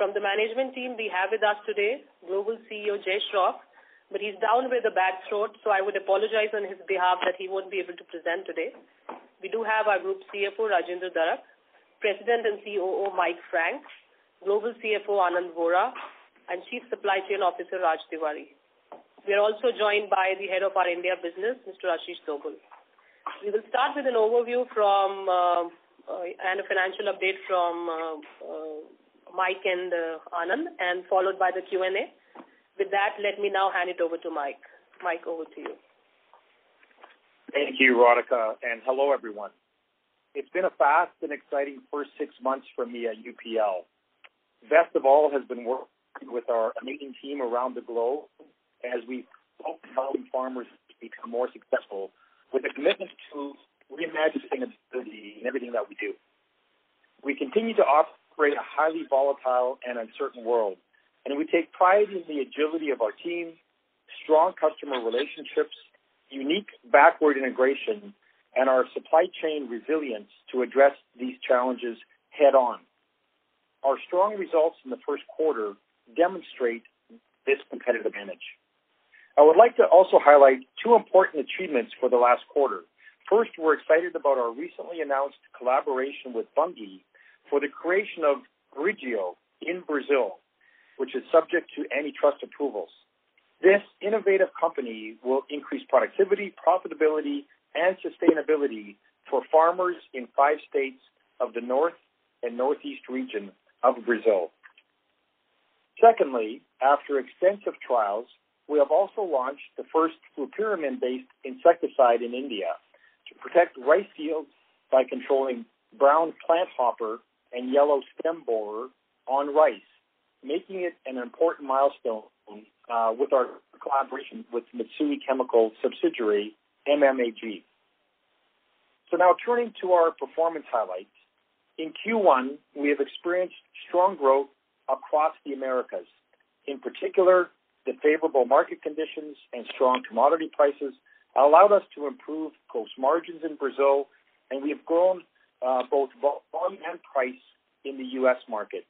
From the management team, we have with us today Global CEO Jai Shroff, but he's down with a bad throat, so I would apologize on his behalf that he won't be able to present today. We do have our Group CFO Rajinder Darak, President and COO Mike Frank, Global CFO Anand Vora, and Chief Supply Chain Officer Raj Tiwari. We are also joined by the head of our India business, Mr. Ashish Dogal. We will start with an overview from and a financial update from Mike and Anand, and followed by the Q&A. With that, let me now hand it over to Mike. Mike, over to you. Thank you, Radhika, and hello, everyone. It's been a fast and exciting first 6 months for me at UPL. Best of all has been working with our amazing team around the globe as we hope helping farmers become more successful with a commitment to reimagine sustainability in everything that we do. We continue to operate a highly volatile and uncertain world, and we take pride in the agility of our team, strong customer relationships, unique backward integration, and our supply chain resilience to address these challenges head-on. Our strong results in the first quarter demonstrate this competitive advantage. I would like to also highlight two important achievements for the last quarter. First, we're excited about our recently announced collaboration with Bunge for the creation of Grigio in Brazil, which is subject to antitrust approvals. This innovative company will increase productivity, profitability, and sustainability for farmers in 5 states of the north and northeast region of Brazil. Secondly, after extensive trials, we have also launched the first flupyramin-based insecticide in India to protect rice fields by controlling brown plant hopper and yellow stem borer on rice, making it an important milestone with our collaboration with Mitsui Chemical subsidiary MMAG. So now turning to our performance highlights. In Q1, we have experienced strong growth across the Americas. In particular, the favorable market conditions and strong commodity prices allowed us to improve gross margins in Brazil, and we have grown both volume and price in the U.S. market.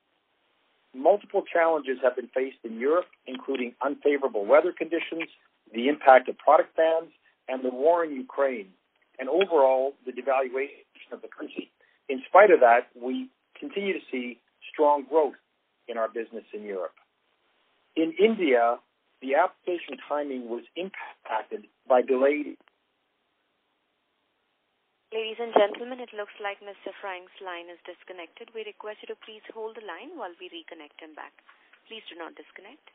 Multiple challenges have been faced in Europe, including unfavorable weather conditions, the impact of product bans, and the war in Ukraine, and overall, the devaluation of the currency. In spite of that, we continue to see strong growth in our business in Europe. In India, the application timing was impacted by delayed. Ladies and gentlemen, it looks like Mr. Frank's line is disconnected. We request you to please hold the line while we reconnect him back. Please do not disconnect.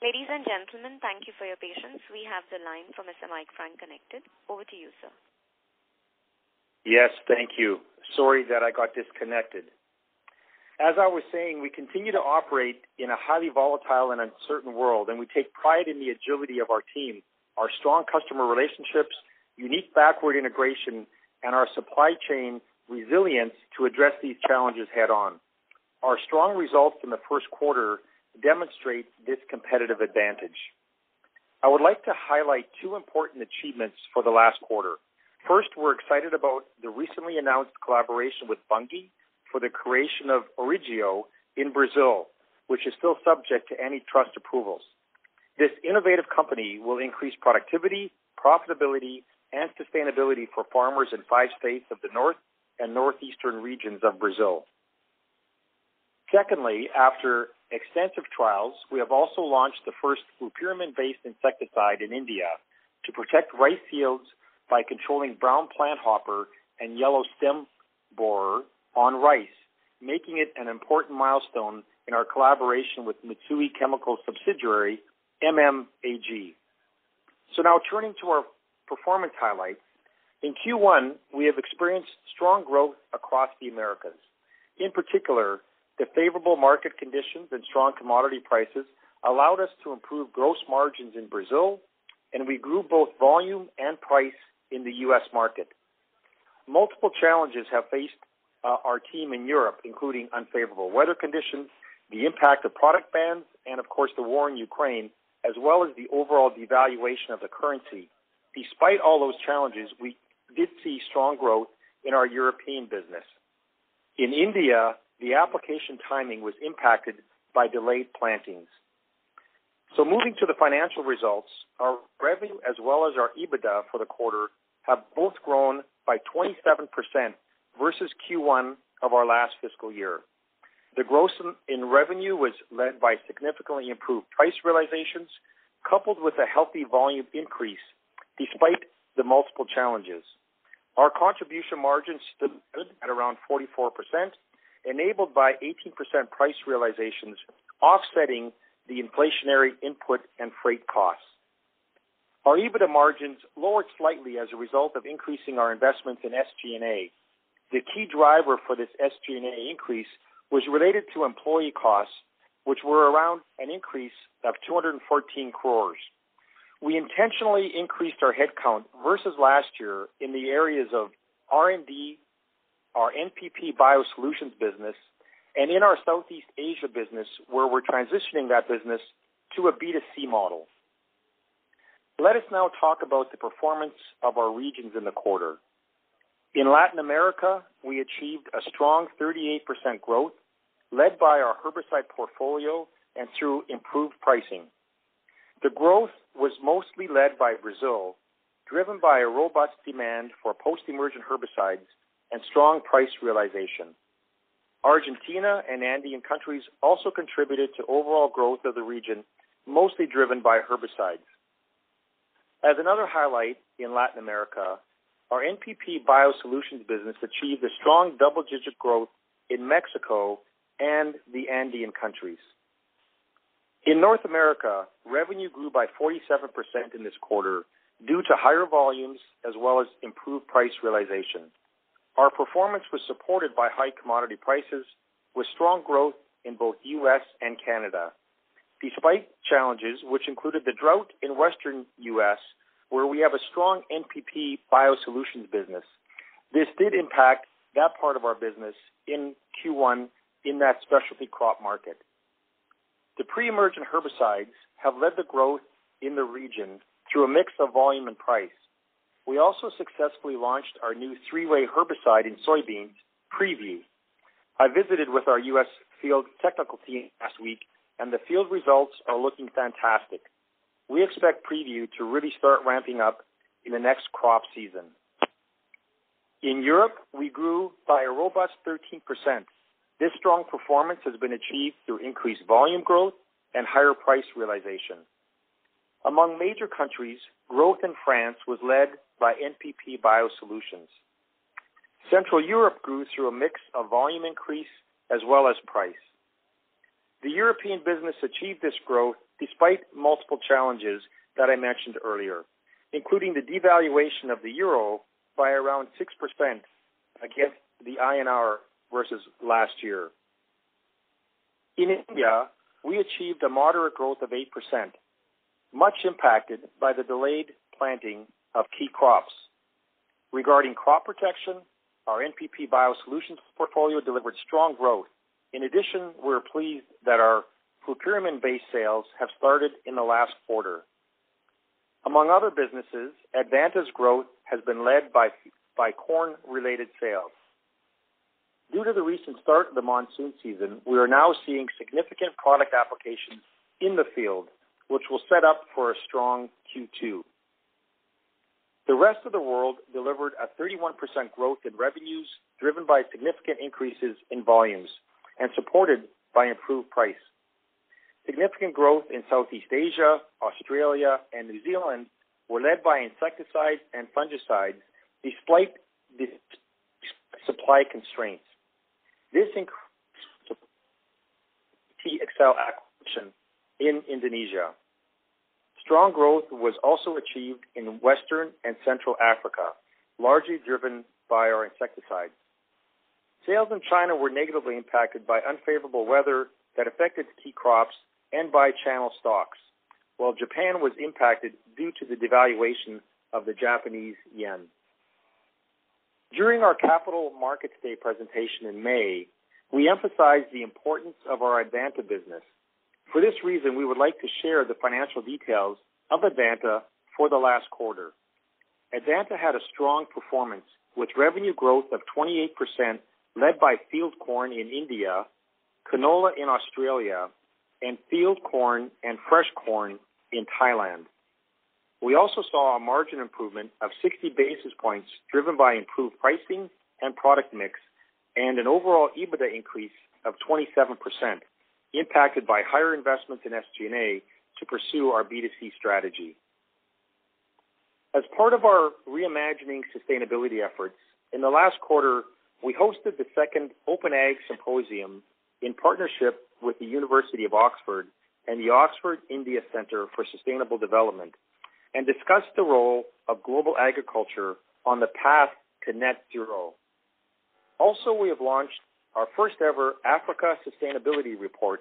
Ladies and gentlemen, thank you for your patience. We have the line from Mr. Mike Frank connected. Over to you, sir. Yes, thank you. Sorry that I got disconnected. As I was saying, we continue to operate in a highly volatile and uncertain world, and we take pride in the agility of our team, our strong customer relationships, unique backward integration, and our supply chain resilience to address these challenges head-on. Our strong results in the first quarter demonstrate this competitive advantage. I would like to highlight two important achievements for the last quarter. First, we're excited about the recently announced collaboration with Bunge for the creation of Origio in Brazil, which is still subject to antitrust approvals. This innovative company will increase productivity, profitability, and sustainability for farmers in 5 states of the north and northeastern regions of Brazil. Secondly, after extensive trials, we have also launched the first flupyramin-based insecticide in India to protect rice fields by controlling brown plant hopper and yellow stem borer on rice, making it an important milestone in our collaboration with Mitsui Chemical subsidiary MMAG. So now turning to our performance highlights, in Q1, we have experienced strong growth across the Americas. In particular, the favorable market conditions and strong commodity prices allowed us to improve gross margins in Brazil, and we grew both volume and price in the U.S. market. Multiple challenges have faced our team in Europe, including unfavorable weather conditions, the impact of product bans, and, of course, the war in Ukraine, as well as the overall devaluation of the currency. Despite all those challenges, we did see strong growth in our European business. In India, the application timing was impacted by delayed plantings. So moving to the financial results, our revenue as well as our EBITDA for the quarter have both grown by 27% versus Q1 of our last fiscal year. The growth in revenue was led by significantly improved price realizations, coupled with a healthy volume increase despite the multiple challenges. Our contribution margin stood at around 44%, enabled by 18% price realizations, offsetting the inflationary input and freight costs. Our EBITDA margins lowered slightly as a result of increasing our investments in SG&A. The key driver for this SG&A increase was related to employee costs, which were around an increase of 214 crores. We intentionally increased our headcount versus last year in the areas of R&D, our NPP biosolutions business, and in our Southeast Asia business, where we're transitioning that business to a B2C model. Let us now talk about the performance of our regions in the quarter. In Latin America, we achieved a strong 38% growth, led by our herbicide portfolio and through improved pricing. The growth was mostly led by Brazil, driven by a robust demand for post-emergent herbicides and strong price realization. Argentina and Andean countries also contributed to overall growth of the region, mostly driven by herbicides. As another highlight in Latin America, our NPP biosolutions business achieved a strong double-digit growth in Mexico and the Andean countries. In North America, revenue grew by 47% in this quarter due to higher volumes as well as improved price realization. Our performance was supported by high commodity prices with strong growth in both U.S. and Canada, despite challenges which included the drought in western U.S., where we have a strong NPP biosolutions business. This did impact that part of our business in Q1 in that specialty crop market. The pre-emergent herbicides have led the growth in the region through a mix of volume and price. We also successfully launched our new three-way herbicide in soybeans, Preview. I visited with our U.S. field technical team last week, and the field results are looking fantastic. We expect Preview to really start ramping up in the next crop season. In Europe, we grew by a robust 13%. This strong performance has been achieved through increased volume growth and higher price realization. Among major countries, growth in France was led by NPP biosolutions. Central Europe grew through a mix of volume increase as well as price. The European business achieved this growth despite multiple challenges that I mentioned earlier, including the devaluation of the euro by around 6% against the INR versus last year. In India, we achieved a moderate growth of 8%, much impacted by the delayed planting of key crops. Regarding crop protection, our NPP biosolutions portfolio delivered strong growth. In addition, we're pleased that our flupyramin-based sales have started in the last quarter. Among other businesses, Advanta's growth has been led by corn-related sales. Due to the recent start of the monsoon season, we are now seeing significant product applications in the field, which will set up for a strong Q2. The rest of the world delivered a 31% growth in revenues, driven by significant increases in volumes and supported by improved price. Significant growth in Southeast Asia, Australia, and New Zealand were led by insecticides and fungicides despite the supply constraints. This increased T-Excel acquisition in Indonesia. Strong growth was also achieved in Western and Central Africa, largely driven by our insecticides. Sales in China were negatively impacted by unfavorable weather that affected key crops and by channel stocks, while Japan was impacted due to the devaluation of the Japanese yen. During our Capital Markets Day presentation in May, we emphasized the importance of our Advanta business. For this reason, we would like to share the financial details of Advanta for the last quarter. Advanta had a strong performance with revenue growth of 28%, led by field corn in India, canola in Australia, and field corn and fresh corn in Thailand. We also saw a margin improvement of 60 basis points driven by improved pricing and product mix and an overall EBITDA increase of 27%, impacted by higher investments in SG&A to pursue our B2C strategy. As part of our reimagining sustainability efforts, in the last quarter, we hosted the second Open Ag Symposium in partnership with the University of Oxford and the Oxford India Center for Sustainable Development, and discussed the role of global agriculture on the path to net zero. Also, we have launched our first ever Africa Sustainability Report,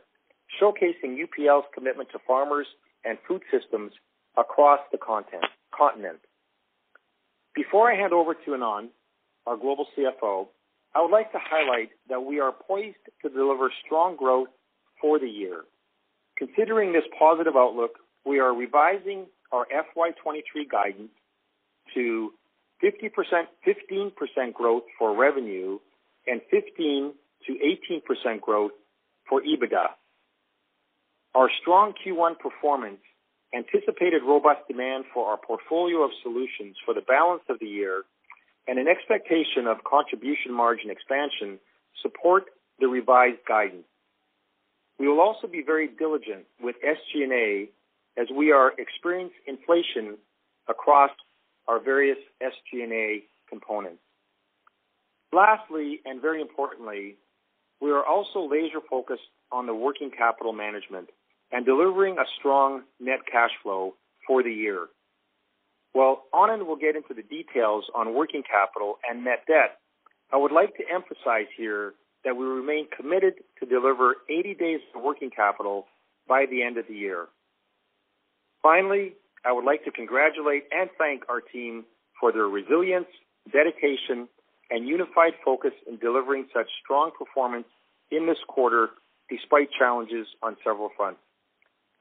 showcasing UPL's commitment to farmers and food systems across the continent. Before I hand over to Anand, our global CFO, I would like to highlight that we are poised to deliver strong growth for the year. Considering this positive outlook, we are revising our FY23 guidance to 15% growth for revenue and 15 to 18% growth for EBITDA. Our strong Q1 performance, anticipated robust demand for our portfolio of solutions for the balance of the year, and an expectation of contribution margin expansion support the revised guidance. We will also be very diligent with SG&A as we are experiencing inflation across our various SG&A components. Lastly, and very importantly, we are also laser-focused on the working capital management and delivering a strong net cash flow for the year. While Anand will get into the details on working capital and net debt, I would like to emphasize here that we remain committed to deliver 80 days of working capital by the end of the year. Finally, I would like to congratulate and thank our team for their resilience, dedication, and unified focus in delivering such strong performance in this quarter despite challenges on several fronts.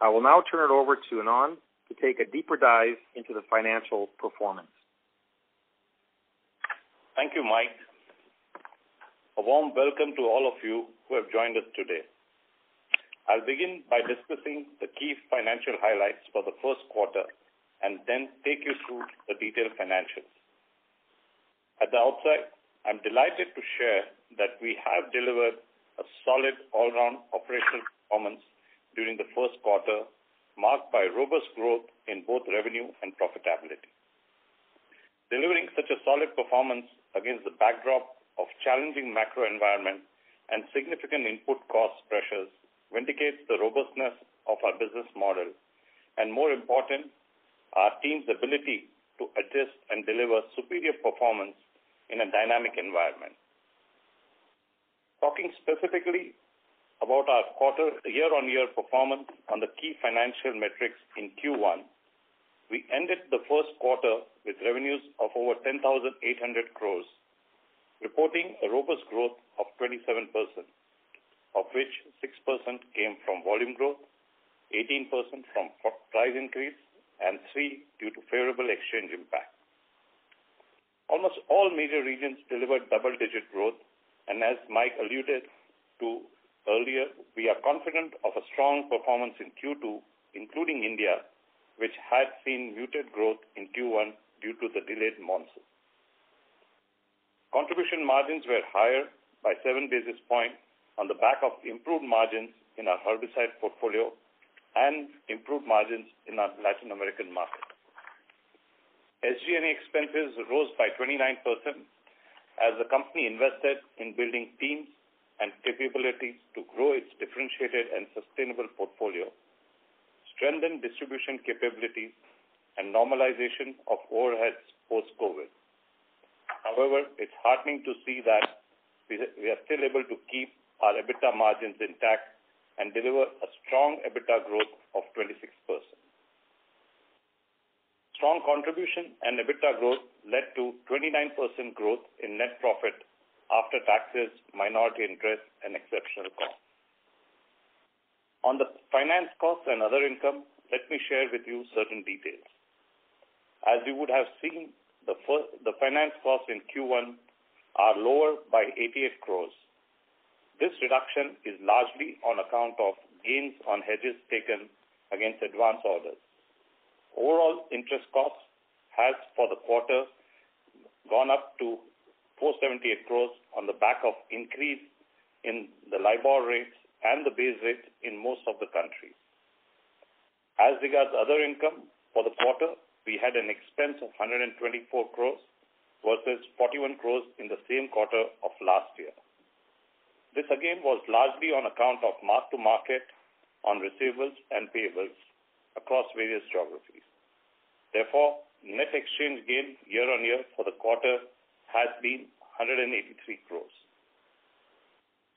I will now turn it over to Anand to take a deeper dive into the financial performance. Thank you, Mike. A warm welcome to all of you who have joined us today. I'll begin by discussing the key financial highlights for the first quarter and then take you through the detailed financials. At the outset, I'm delighted to share that we have delivered a solid all-round operational performance during the first quarter, marked by robust growth in both revenue and profitability. Delivering such a solid performance against the backdrop of challenging macro environment and significant input cost pressures vindicates the robustness of our business model and, more important, our team's ability to adjust and deliver superior performance in a dynamic environment. Talking specifically about our quarter year-on-year performance on the key financial metrics in Q1, we ended the first quarter with revenues of over 10,800 crores, reporting a robust growth of 27%. Of which 6% came from volume growth, 18% from price increase, and 3% due to favorable exchange impact. Almost all major regions delivered double-digit growth, and as Mike alluded to earlier, we are confident of a strong performance in Q2, including India, which had seen muted growth in Q1 due to the delayed monsoon. Contribution margins were higher by 7 basis points, on the back of improved margins in our herbicide portfolio and improved margins in our Latin American market. SG&A expenses rose by 29% as the company invested in building teams and capabilities to grow its differentiated and sustainable portfolio, strengthened distribution capabilities, and normalization of overheads post-COVID. However, it's heartening to see that we are still able to keep our EBITDA margins intact and deliver a strong EBITDA growth of 26%. Strong contribution and EBITDA growth led to 29% growth in net profit after taxes, minority interest, and exceptional costs. On the finance costs and other income, let me share with you certain details. As you would have seen, the finance costs in Q1 are lower by 88 crores. This reduction is largely on account of gains on hedges taken against advance orders. Overall interest costs has for the quarter gone up to 478 crores on the back of increase in the LIBOR rates and the base rate in most of the country. As regards other income, for the quarter, we had an expense of 124 crores versus 41 crores in the same quarter of last year. This again was largely on account of mark-to-market on receivables and payables across various geographies. Therefore, net exchange gain year-on-year for the quarter has been 183 crores.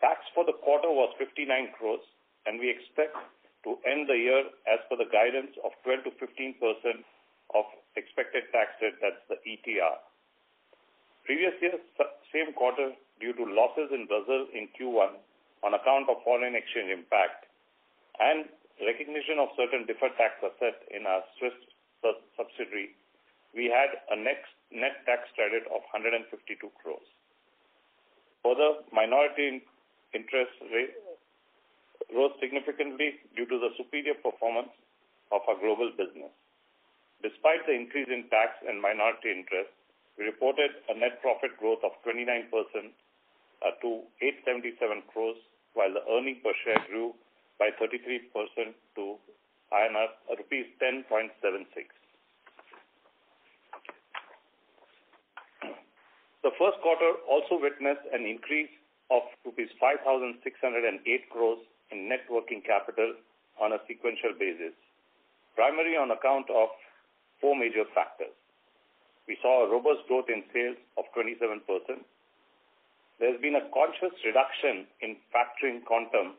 Tax for the quarter was 59 crores, and we expect to end the year as per the guidance of 12 to 15% of expected tax rate, that's the ETR. Previous year, same quarter, due to losses in Brazil in Q1 on account of foreign exchange impact and recognition of certain deferred tax asset in our Swiss subsidiary, we had a net tax credit of 152 crores. Further, minority interest rate rose significantly due to the superior performance of our global business. Despite the increase in tax and minority interest, we reported a net profit growth of 29% to 877 crores, while the earning per share grew by 33% to INR rupees 10.76. The first quarter also witnessed an increase of rupees 5,608 crores in net working capital on a sequential basis, primarily on account of four major factors. We saw a robust growth in sales of 27%. There's been a conscious reduction in factoring quantum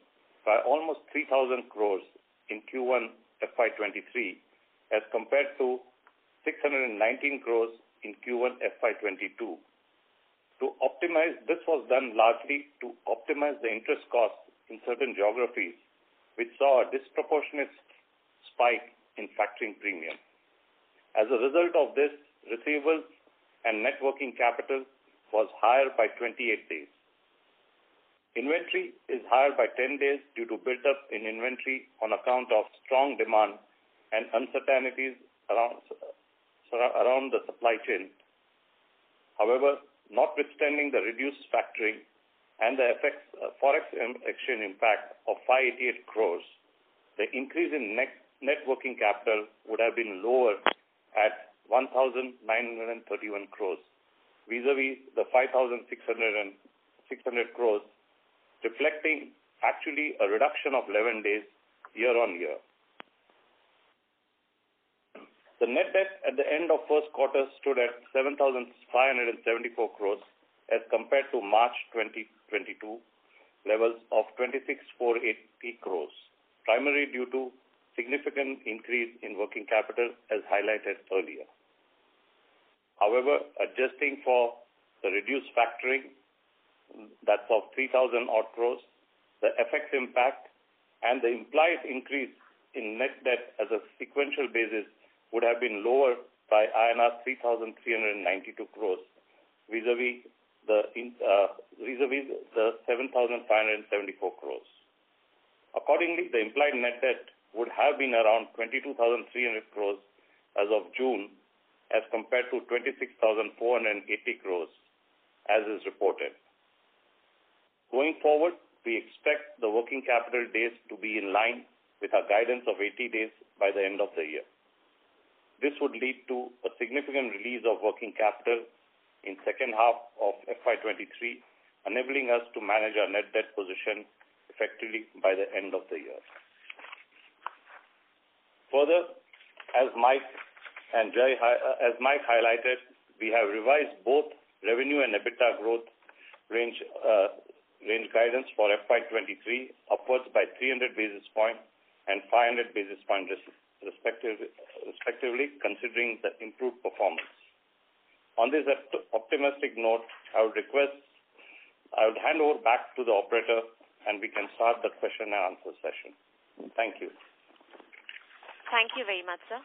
by almost 3,000 crores in Q1 FY23 as compared to 619 crores in Q1 FY22. This was done largely to optimize the interest costs in certain geographies, which saw a disproportionate spike in factoring premium. As a result of this, receivables and net working capital was higher by 28 days. Inventory is higher by 10 days due to build-up in inventory on account of strong demand and uncertainties around the supply chain. However, notwithstanding the reduced factoring and the forex exchange impact of 588 crores, the increase in net working capital would have been lower at 1,931 crores, vis-a-vis the 5,600 crores, reflecting actually a reduction of 11 days year-on-year. The net debt at the end of first quarter stood at 7,574 crores as compared to March 2022 levels of 26,480 crores, primarily due to significant increase in working capital as highlighted earlier. However, adjusting for the reduced factoring, that's of 3,000 odd crores, the FX impact and the implied increase in net debt as a sequential basis would have been lower by INR 3,392 crores vis-a-vis the 7,574 crores. Accordingly, the implied net debt would have been around 22,300 crores as of June as compared to 26,480 crores as is reported. Going forward, we expect the working capital days to be in line with our guidance of 80 days by the end of the year. This would lead to a significant release of working capital in second half of FY23, enabling us to manage our net debt position effectively by the end of the year. Further, as Mike highlighted, we have revised both revenue and EBITDA growth range guidance for FY23 upwards by 300 basis points and 500 basis points respectively, considering the improved performance. On this optimistic note, I would hand over back to the operator and we can start the question and answer session. Thank you. Thank you very much, sir.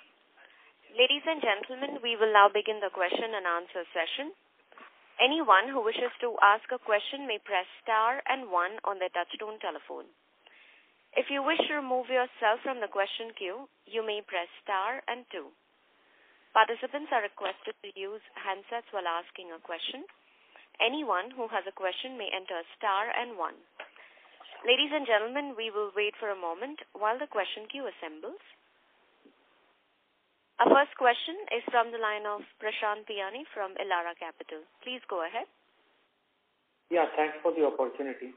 Ladies and gentlemen, we will now begin the question and answer session. Anyone who wishes to ask a question may press star and one on their touchtone telephone. If you wish to remove yourself from the question queue, you may press star and two. Participants are requested to use handsets while asking a question. Anyone who has a question may enter star and one. Ladies and gentlemen, we will wait for a moment while the question queue assembles. Our first question is from the line of Prashant Piyani from Elara Capital. Please go ahead. Yeah, thanks for the opportunity.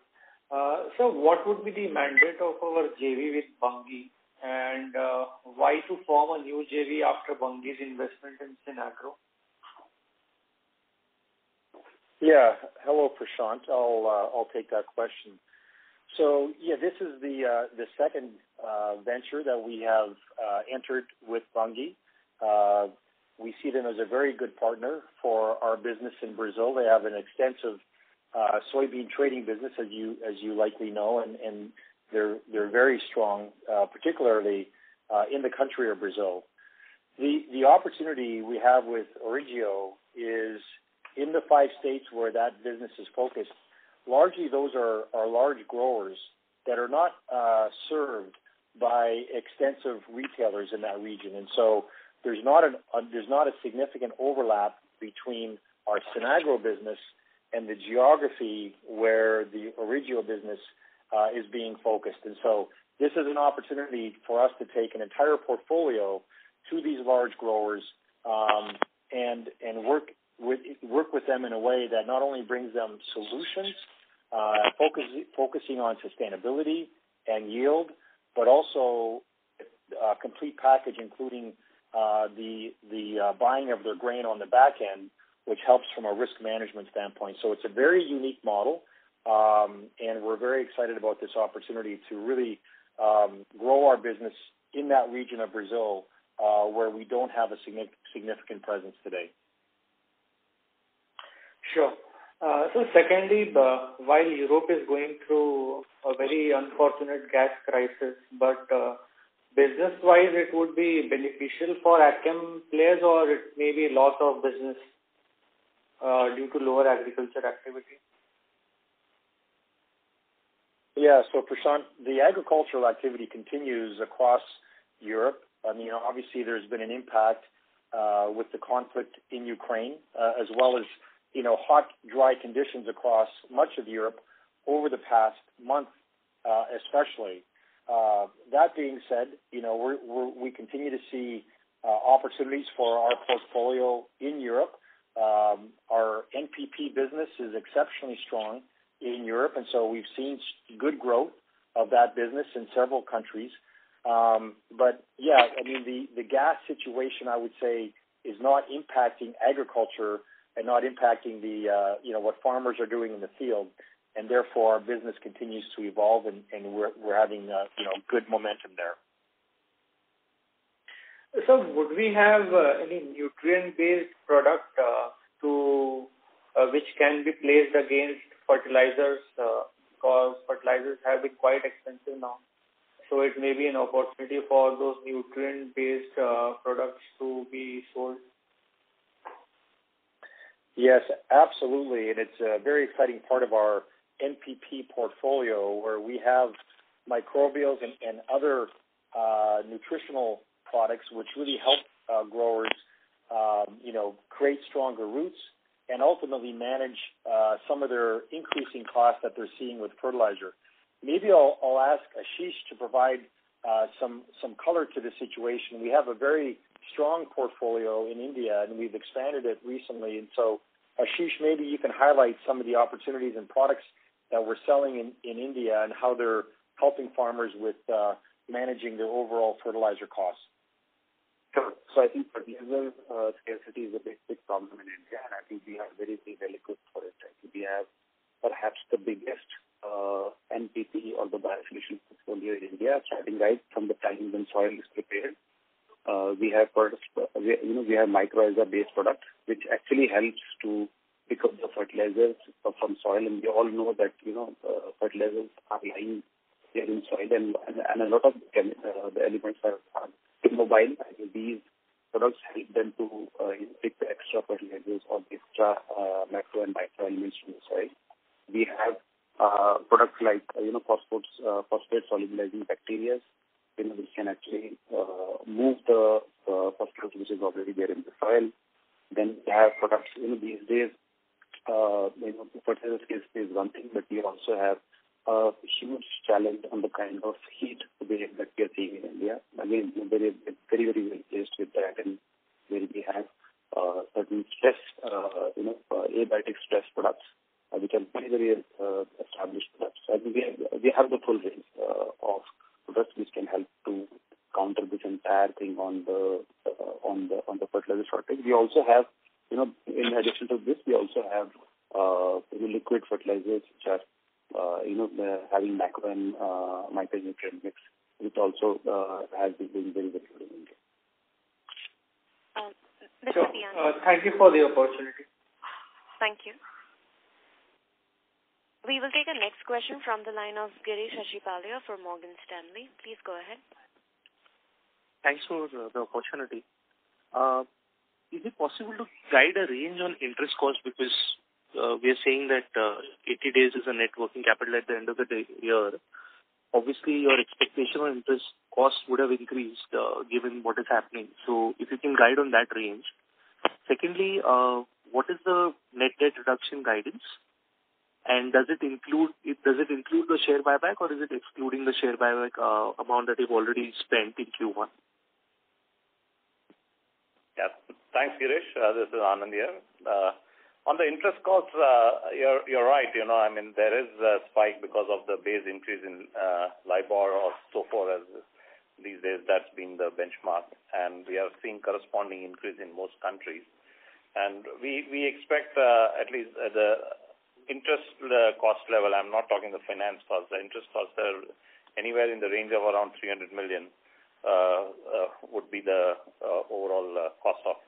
So what would be the mandate of our JV with Bunge, and why to form a new JV after Bunge's investment in Sinagro? Yeah, hello Prashant. I'll take that question. So yeah, this is the second venture that we have entered with Bunge. We see them as a very good partner for our business in Brazil. They have an extensive soybean trading business, as you likely know, and they're very strong, particularly in the country of Brazil. The opportunity we have with Origio is in the 5 states where that business is focused. Largely, those are large growers that are not served by extensive retailers in that region, and so there's not a significant overlap between our Sinagro business and the geography where the Origio business is being focused. And so this is an opportunity for us to take an entire portfolio to these large growers and work with them in a way that not only brings them solutions, focusing on sustainability and yield, but also a complete package, including the buying of their grain on the back end, which helps from a risk management standpoint. So it's a very unique model, and we're very excited about this opportunity to really grow our business in that region of Brazil where we don't have a significant presence today. Sure. So secondly, while Europe is going through a very unfortunate gas crisis, but business-wise it would be beneficial for AgChem players, or it may be loss of business due to lower agriculture activity? Yeah, so Prashant, the agricultural activity continues across Europe. I mean, obviously there's been an impact with the conflict in Ukraine, as well as, you know, hot, dry conditions across much of Europe over the past month, especially. That being said, you know, we continue to see opportunities for our portfolio in Europe. Our NPP business is exceptionally strong in Europe, and so we've seen good growth of that business in several countries. But, yeah, I mean, the gas situation, I would say, is not impacting agriculture and not impacting the, you know, what farmers are doing in the field. And therefore, our business continues to evolve, and we're having, you know, good momentum there. So would we have any nutrient-based product which can be placed against fertilizers? Because fertilizers have been quite expensive now. So it may be an opportunity for those nutrient-based products to be sold. Yes, absolutely, and it's a very exciting part of our NPP portfolio where we have microbials and other nutritional products which really help growers, you know, create stronger roots and ultimately manage some of their increasing costs that they're seeing with fertilizer. Maybe I'll ask Ashish to provide some color to the situation. We have a very strong portfolio in India, and we've expanded it recently. And so, Ashish, maybe you can highlight some of the opportunities and products that we're selling in India and how they're helping farmers with managing their overall fertilizer costs. Sure. So I think fertilizer scarcity is a big problem in India, and I think we are very well equipped for it. I think we have perhaps the biggest NPP or the biosolution portfolio in India, starting right from the time when soil is prepared. We have products, we have mycorrhiza-based products, which actually helps to pick up the fertilizers from soil. And we all know that, fertilizers are lying there in soil, and a lot of the elements are immobile. I mean, these products help them to pick the extra fertilizers or the extra macro and micro elements from the soil. We have products like, phosphate solubilizing bacteria, which can actually move the phosphorus which is already there in the soil. Then we have products, these days, fertilizer is one thing, but we also have a huge challenge on the kind of heat wave that we are seeing in India. Again, very, very well placed with that, and where we have certain stress, abiotic stress products, which are very, very established products. So I think we have the full range of products which can help to counter this entire thing on the fertilizer shortage. We also have, in addition to this, we also have liquid fertilizers which are, having macro and micronutrient mix, which also has been very, very good in India. Sure. Thank you for the opportunity. Thank you. We will take our next question from the line of Girish Ashipalia from Morgan Stanley. Please go ahead. Thanks for the opportunity. Is it possible to guide a range on interest cost? Because we are saying that 80 days is a net working capital at the end of the year. Obviously, your expectation on interest cost would have increased given what is happening. So if you can guide on that range. Secondly, what is the net debt reduction guidance? And does it include the share buyback, or is it excluding the share buyback amount that you've already spent in Q1? Yeah, thanks, Girish. This is Anand here. On the interest costs, you're right. There is a spike because of the base increase in LIBOR or so forth. These days, that's been the benchmark, and we are seeing corresponding increase in most countries. And we expect at least the interest cost level, I'm not talking the finance cost, the interest costs are anywhere in the range of around 300 million would be the overall cost of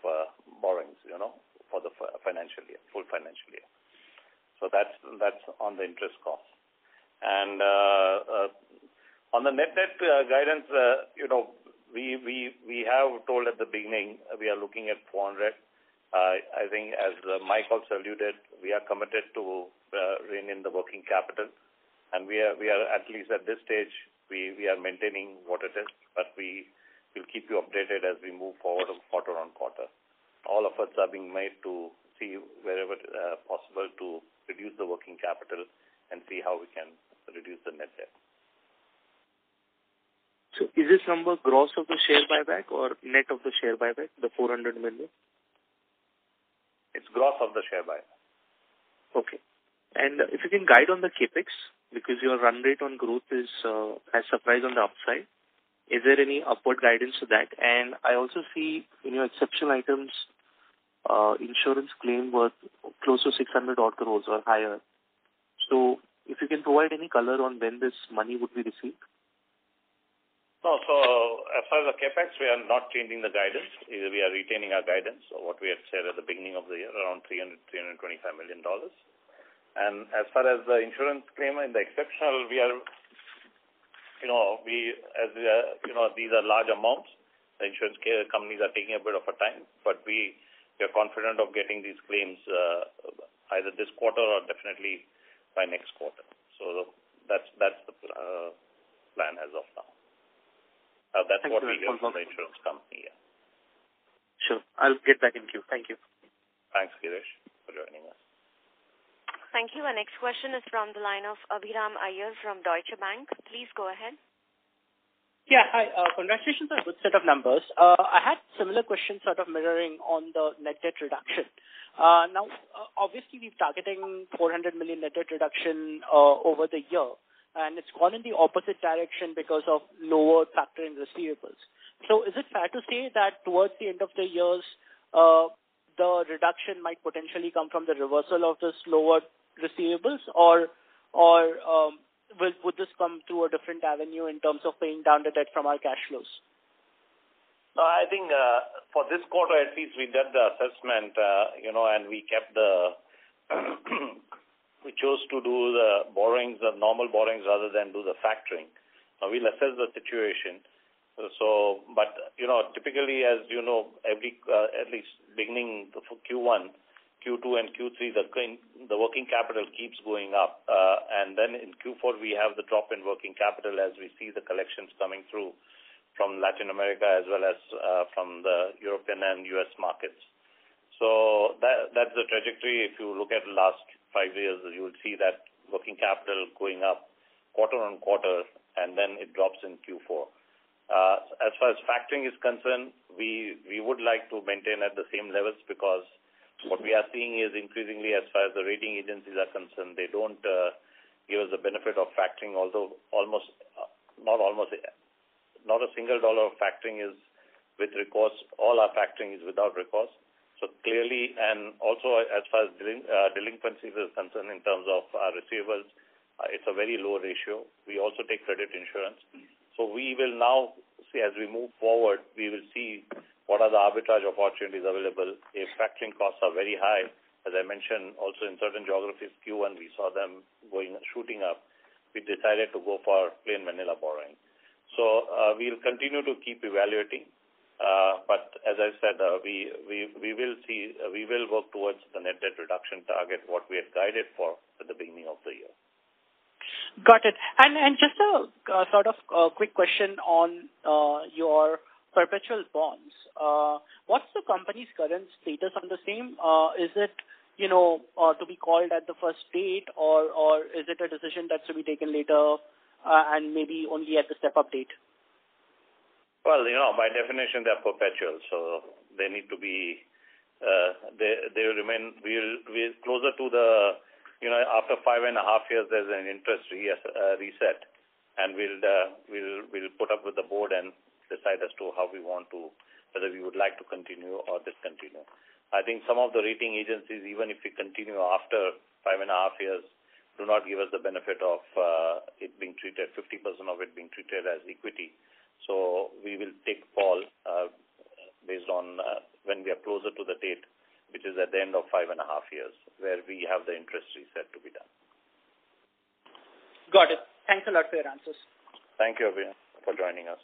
borrowings, for the financial year, full financial year. So that's on the interest cost. And on the net debt guidance, we have told at the beginning we are looking at 400. I think, as Mike also alluded, we are committed to rein in the working capital, and we are at least at this stage we are maintaining what it is, but we will keep you updated as we move forward quarter on quarter. All efforts are being made to see wherever possible to reduce the working capital and see how we can reduce the net debt. So, is this number gross of the share buyback or net of the share buyback? The 400 million. It's gross of the share buyback. Okay. And if you can guide on the capex, because your run rate on growth is has surprised on the upside. Is there any upward guidance to that? And I also see in your exceptional items, insurance claim worth close to 600 odd crores or higher. So if you can provide any color on when this money would be received. No, so as far as the capex, we are not changing the guidance. We are retaining our guidance, what we had said at the beginning of the year, around $325 million. And as far as the insurance claim and the exceptional, we are, these are large amounts. The insurance companies are taking a bit of a time, but we are confident of getting these claims either this quarter or definitely by next quarter. So that's the plan as of now. That's what we get from the insurance company. Yeah. Sure. I'll get back in queue. Thank you. Thanks, Girish, for joining us. Thank you. Our next question is from the line of Abhiram Iyer from Deutsche Bank. Please go ahead. Yeah, hi. Congratulations on a good set of numbers. I had similar questions sort of mirroring on the net debt reduction. Now, obviously, we're targeting 400 million net debt reduction over the year. And it's gone in the opposite direction because of lower factoring receivables. So is it fair to say that towards the end of the years, the reduction might potentially come from the reversal of the slower receivables, or would this come through a different avenue in terms of paying down the debt from our cash flows? No, I think for this quarter at least we did the assessment, and we kept the, we chose to do the borrowings, the normal borrowings rather than do the factoring. Now we'll assess the situation. So, but, typically as you know, every, at least beginning for Q1, Q2 and Q3, the working capital keeps going up. And then in Q4 we have the drop in working capital as we see the collections coming through from Latin America as well as from the European and U.S. markets. So that's the trajectory. If you look at the last 5 years, you will see that working capital going up quarter on quarter, and then it drops in Q4. As far as factoring is concerned, we would like to maintain at the same levels because what we are seeing is increasingly as far as the rating agencies are concerned, they don't give us the benefit of factoring, although not a single dollar of factoring is with recourse. All our factoring is without recourse. So clearly, and also as far as delinquencies is concerned in terms of our receivables, it's a very low ratio. We also take credit insurance. So we will now see, as we move forward, we will see what are the arbitrage opportunities available. If factoring costs are very high, as I mentioned, also in certain geographies, Q1, we saw them shooting up. We decided to go for plain vanilla borrowing. So we'll continue to keep evaluating, but as I said, we will see, we will work towards the net debt reduction target, what we had guided for at the beginning of the year. Got it. And just a sort of quick question on your perpetual bonds. What's the company's current status on the same? Is it to be called at the first date, or is it a decision that's to be taken later? And maybe only at the step-up date? Well, by definition, they're perpetual, so they need to be, they remain, we're closer to the, after 5.5 years, there's an interest reset, and we'll put up with the board and decide as to how we want to, whether we would like to continue or discontinue. I think some of the rating agencies, even if we continue after 5.5 years, do not give us the benefit of it being treated, 50% of it being treated as equity. So we will take call based on when we are closer to the date, which is at the end of 5.5 years, where we have the interest reset to be done. Got it. Thanks a lot for your answers. Thank you, Abhinav, for joining us.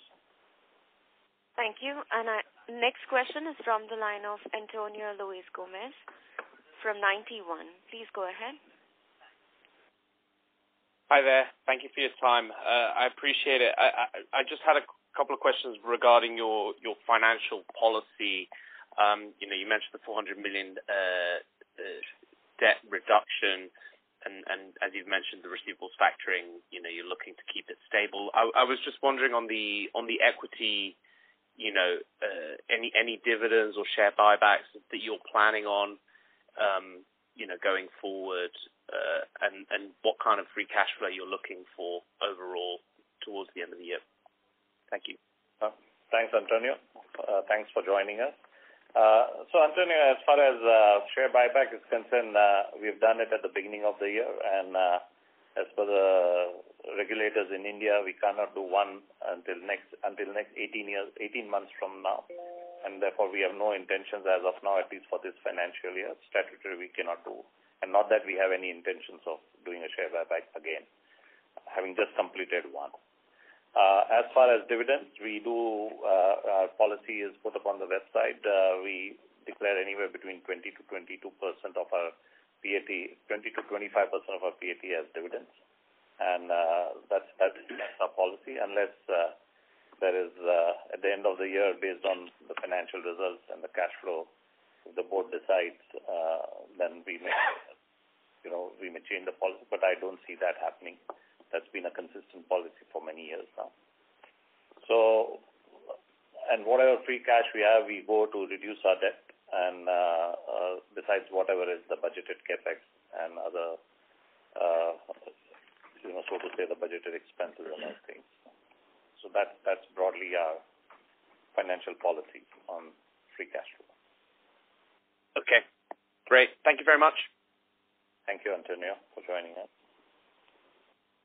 Thank you. And next question is from the line of Antonio Luis Gomez from 91. Please go ahead. Hi there. Thank you for your time. I appreciate it. I just had a couple of questions regarding your financial policy. You mentioned the 400 million debt reduction, and as you've mentioned, the receivables factoring. You're looking to keep it stable. I was just wondering on the equity. Any dividends or share buybacks that you're planning on. Going forward, and what kind of free cash flow you're looking for overall towards the end of the year. Thank you. Thanks, Antonio. Thanks for joining us. So, Antonio, as far as share buyback is concerned, we've done it at the beginning of the year, and as per the regulators in India, we cannot do one until next 18 months from now. And therefore we have no intentions as of now, at least for this financial year. Statutory we cannot do, and not that we have any intentions of doing a share buyback again, having just completed one. As far as dividends, we do, our policy is put up on the website. We declare anywhere between 20 to 22% of our PAT, 20 to 25% of our PAT as dividends, and that's our policy, unless. There is, at the end of the year, based on the financial results and the cash flow, if the board decides, then we may change the policy, but I don't see that happening. That's been a consistent policy for many years now. So, and whatever free cash we have, we go to reduce our debt, and besides whatever is the budgeted capex and other, so to say, the budgeted expenses and other things. So that's broadly our financial policy on free cash flow. Okay, great. Thank you very much. Thank you, Antonio, for joining us.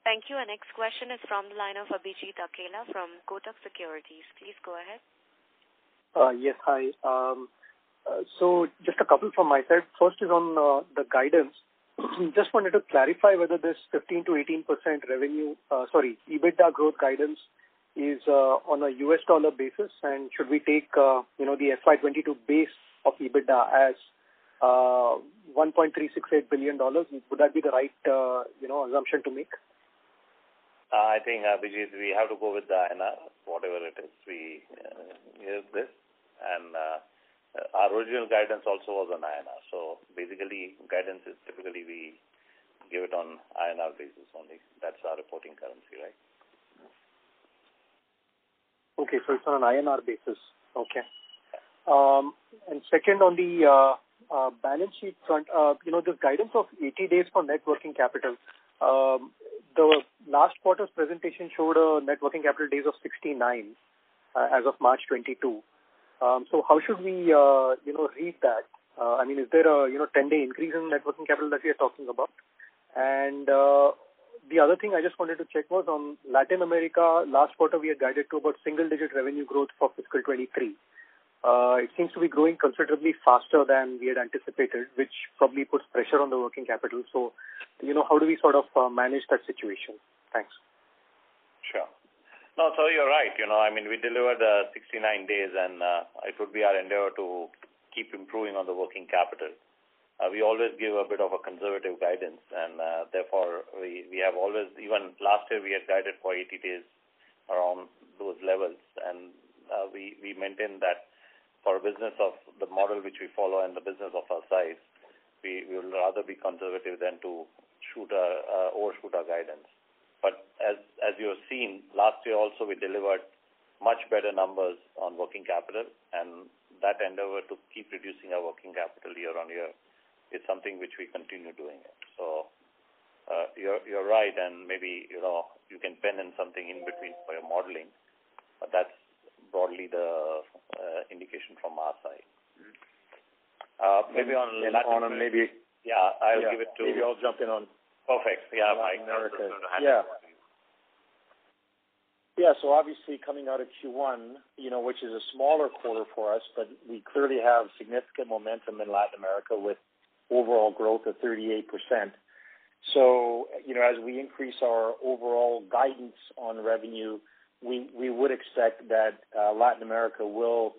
Thank you. Our next question is from the line of Abhijit Akela from Kotak Securities. Please go ahead. Yes, hi. So just a couple from my side. First is on the guidance. Just wanted to clarify whether this 15 to 18% revenue, EBITDA growth guidance is on a US dollar basis, and should we take, the FY22 base of EBITDA as $1.368 billion? Would that be the right, assumption to make? I think, Abhijit, we have to go with the INR, whatever it is. We use this, and our original guidance also was on INR. So basically, guidance is typically we give it on INR basis only. That's our reporting currency, right? Okay, so it's on an INR basis. Okay. And second, on the balance sheet front, this guidance of 80 days for net working capital. The last quarter's presentation showed a net working capital days of 69 as of March 22. So how should we, read that? I mean, is there a, 10-day increase in net working capital that we are talking about? And the other thing I just wanted to check was on Latin America. Last quarter, we had guided to about single-digit revenue growth for fiscal 23. It seems to be growing considerably faster than we had anticipated, which probably puts pressure on the working capital. So, how do we sort of manage that situation? Thanks. Sure. No, so you're right. We delivered 69 days, and it would be our endeavor to keep improving on the working capital. We always give a bit of a conservative guidance, and therefore we have always, even last year we had guided for 80 days around those levels, and we maintain that for a business of the model which we follow and the business of our size, we will rather be conservative than to overshoot our guidance. But as you have seen, last year also we delivered much better numbers on working capital, and that endeavor to keep reducing our working capital year on year is something which we continue doing. So you're right, and maybe, you can pen in something in between for your modeling, but that's broadly the indication from our side. Give it to... Maybe I'll jump in on... Perfect. Yeah, Mike. So obviously coming out of Q1, which is a smaller quarter for us, but we clearly have significant momentum in Latin America with overall growth of 38%. So, as we increase our overall guidance on revenue, we would expect that Latin America will,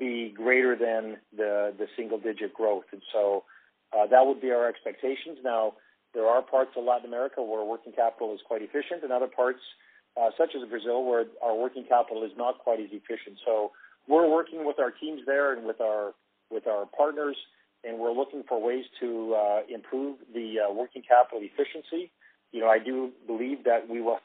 be greater than the single-digit growth. And so that would be our expectations. Now, there are parts of Latin America where working capital is quite efficient, and other parts, such as Brazil, where our working capital is not quite as efficient. So we're working with our teams there and with our partners, and we're looking for ways to improve the working capital efficiency. I do believe that we will have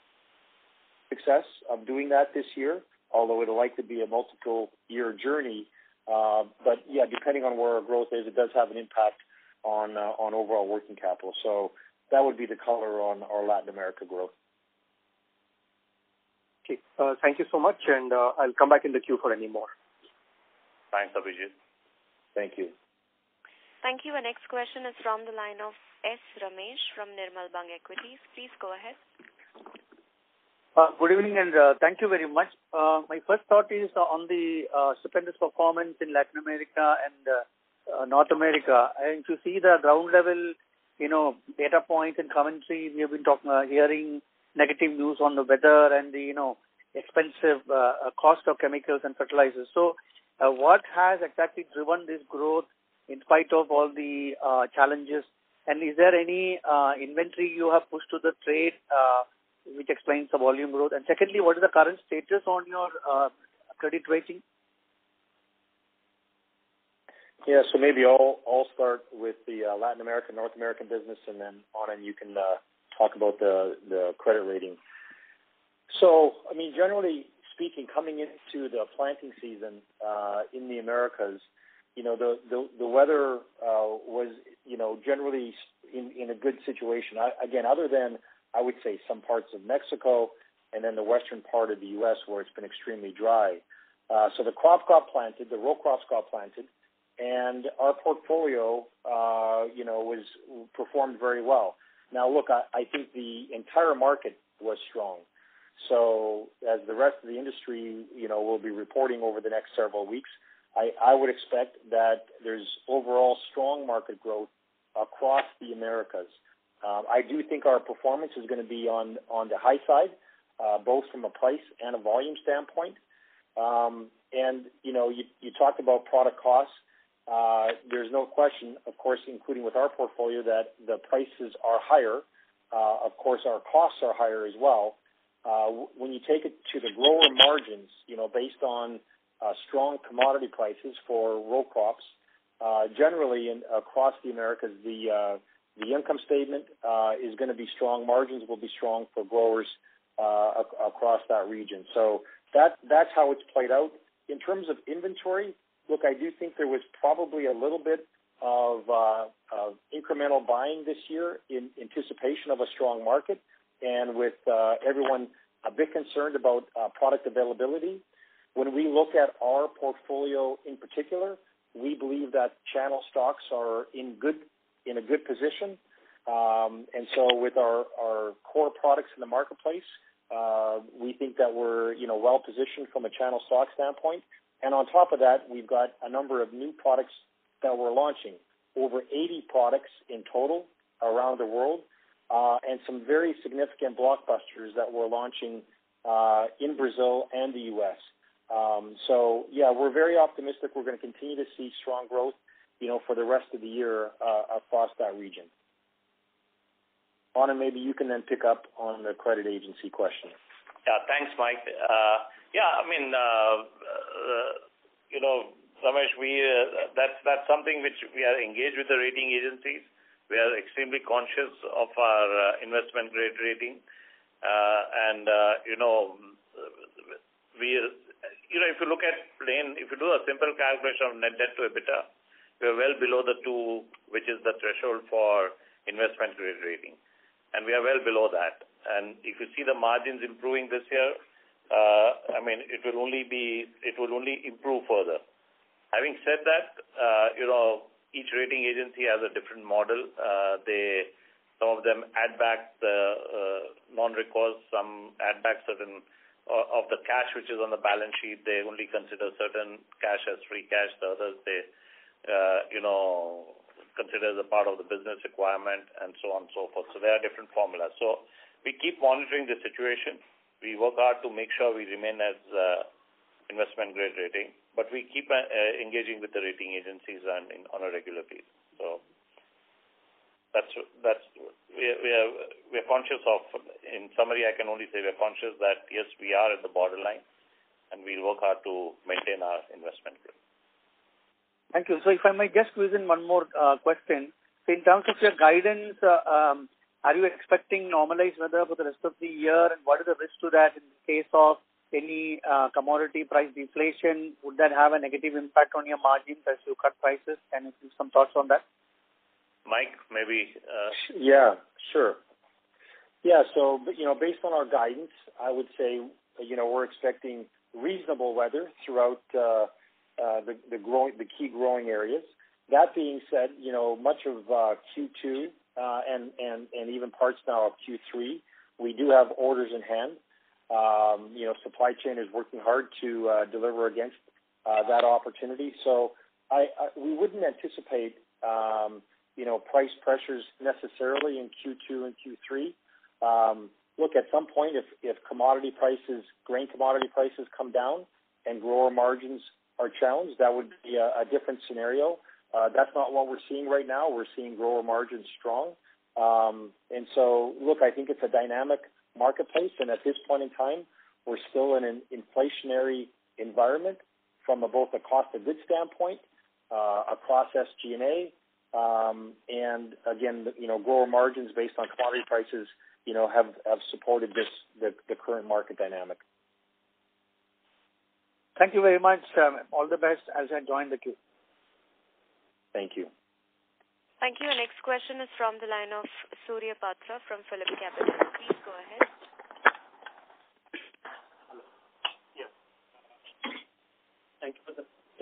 success of doing that this year, although it'll likely be a multiple-year journey. But, depending on where our growth is, it does have an impact on overall working capital. So that would be the color on our Latin America growth. Okay. Thank you so much, and I'll come back in the queue for any more. Thanks, Abhijit. Thank you. Thank you. Our next question is from the line of S. Ramesh from Nirmal Bang Equities. Please go ahead. Good evening, and thank you very much. My first thought is on the stupendous performance in Latin America and North America, and to see the ground level, data points and commentary. We have been hearing negative news on the weather and the, expensive cost of chemicals and fertilizers. So what has exactly driven this growth in spite of all the challenges? And is there any inventory you have pushed to the trade which explains the volume growth? And secondly, what is the current status on your credit rating? Yeah, so maybe I'll start with the Latin American, North American business, and then Anand, you can talk about the credit rating. So, generally speaking, coming into the planting season in the Americas, the weather was, generally in a good situation. Again, other than, I would say, some parts of Mexico and then the western part of the U.S. where it's been extremely dry. So the crop planted, the row crop planted, and our portfolio, was performed very well. Now, look, I think the entire market was strong. So as the rest of the industry, will be reporting over the next several weeks, I would expect that there's overall strong market growth across the Americas. I do think our performance is going to be on the high side, both from a price and a volume standpoint. You talked about product costs. There's no question, of course, including with our portfolio, that the prices are higher. Of course, our costs are higher as well. When you take it to the grower margins, based on strong commodity prices for row crops, generally across the Americas, the income statement is going to be strong. Margins will be strong for growers across that region. So that's how it's played out. In terms of inventory, look, I do think there was probably a little bit of incremental buying this year in anticipation of a strong market, and with everyone a bit concerned about product availability. When we look at our portfolio in particular, we believe that channel stocks are in a good position. And so with our core products in the marketplace, we think that we're, well positioned from a channel stock standpoint. And on top of that, we've got a number of new products that we're launching, over 80 products in total around the world, and some very significant blockbusters that we're launching in Brazil and the U.S. So, yeah, we're very optimistic. We're going to continue to see strong growth, for the rest of the year across that region. Anand, maybe you can then pick up on the credit agency question. Yeah, thanks, Mike. Ramesh, that's something which we are engaged with the rating agencies. We are extremely conscious of our investment grade rating. If you look at if you do a simple calculation of net debt to EBITDA, we are well below the 2, which is the threshold for investment grade rating. And we are well below that. And if you see the margins improving this year, it will only improve further. Having said that, each rating agency has a different model. Some of them add back the non-recourse, some add back certain of the cash which is on the balance sheet. They only consider certain cash as free cash. The others they, consider as a part of the business requirement, and so on and so forth. So there are different formulas. So we keep monitoring the situation. We work hard to make sure we remain as investment grade rating, but we keep engaging with the rating agencies on a regular basis. So we're conscious of. In summary, I can only say we're conscious that yes, we are at the borderline, and we'll work hard to maintain our investment grade. Thank you. So if I may just squeeze in one more question. So in terms of your guidance, are you expecting normalized weather for the rest of the year, and what is the risk to that in case of any commodity price deflation? Would that have a negative impact on your margins as you cut prices? Can you give some thoughts on that? Mike, maybe. Yeah, sure. Yeah, so, based on our guidance, I would say, we're expecting reasonable weather throughout the key growing areas. That being said, much of Q2, and even parts now of Q3, we do have orders in hand. Supply chain is working hard to deliver against that opportunity. So we wouldn't anticipate, price pressures necessarily in Q2 and Q3. Look, at some point, if grain commodity prices come down and grower margins are challenged, that would be a different scenario. That's not what we're seeing right now. We're seeing grower margins strong. And so, look, I think it's a dynamic marketplace, and at this point in time, we're still in an inflationary environment from both a cost of goods standpoint, across SG&A, and again, grower margins based on commodity prices, have supported the current market dynamic. Thank you very much. All the best as I join the queue. Thank you. Thank you. Our next question is from the line of Surya Patra from Phillip Capital. Please go ahead.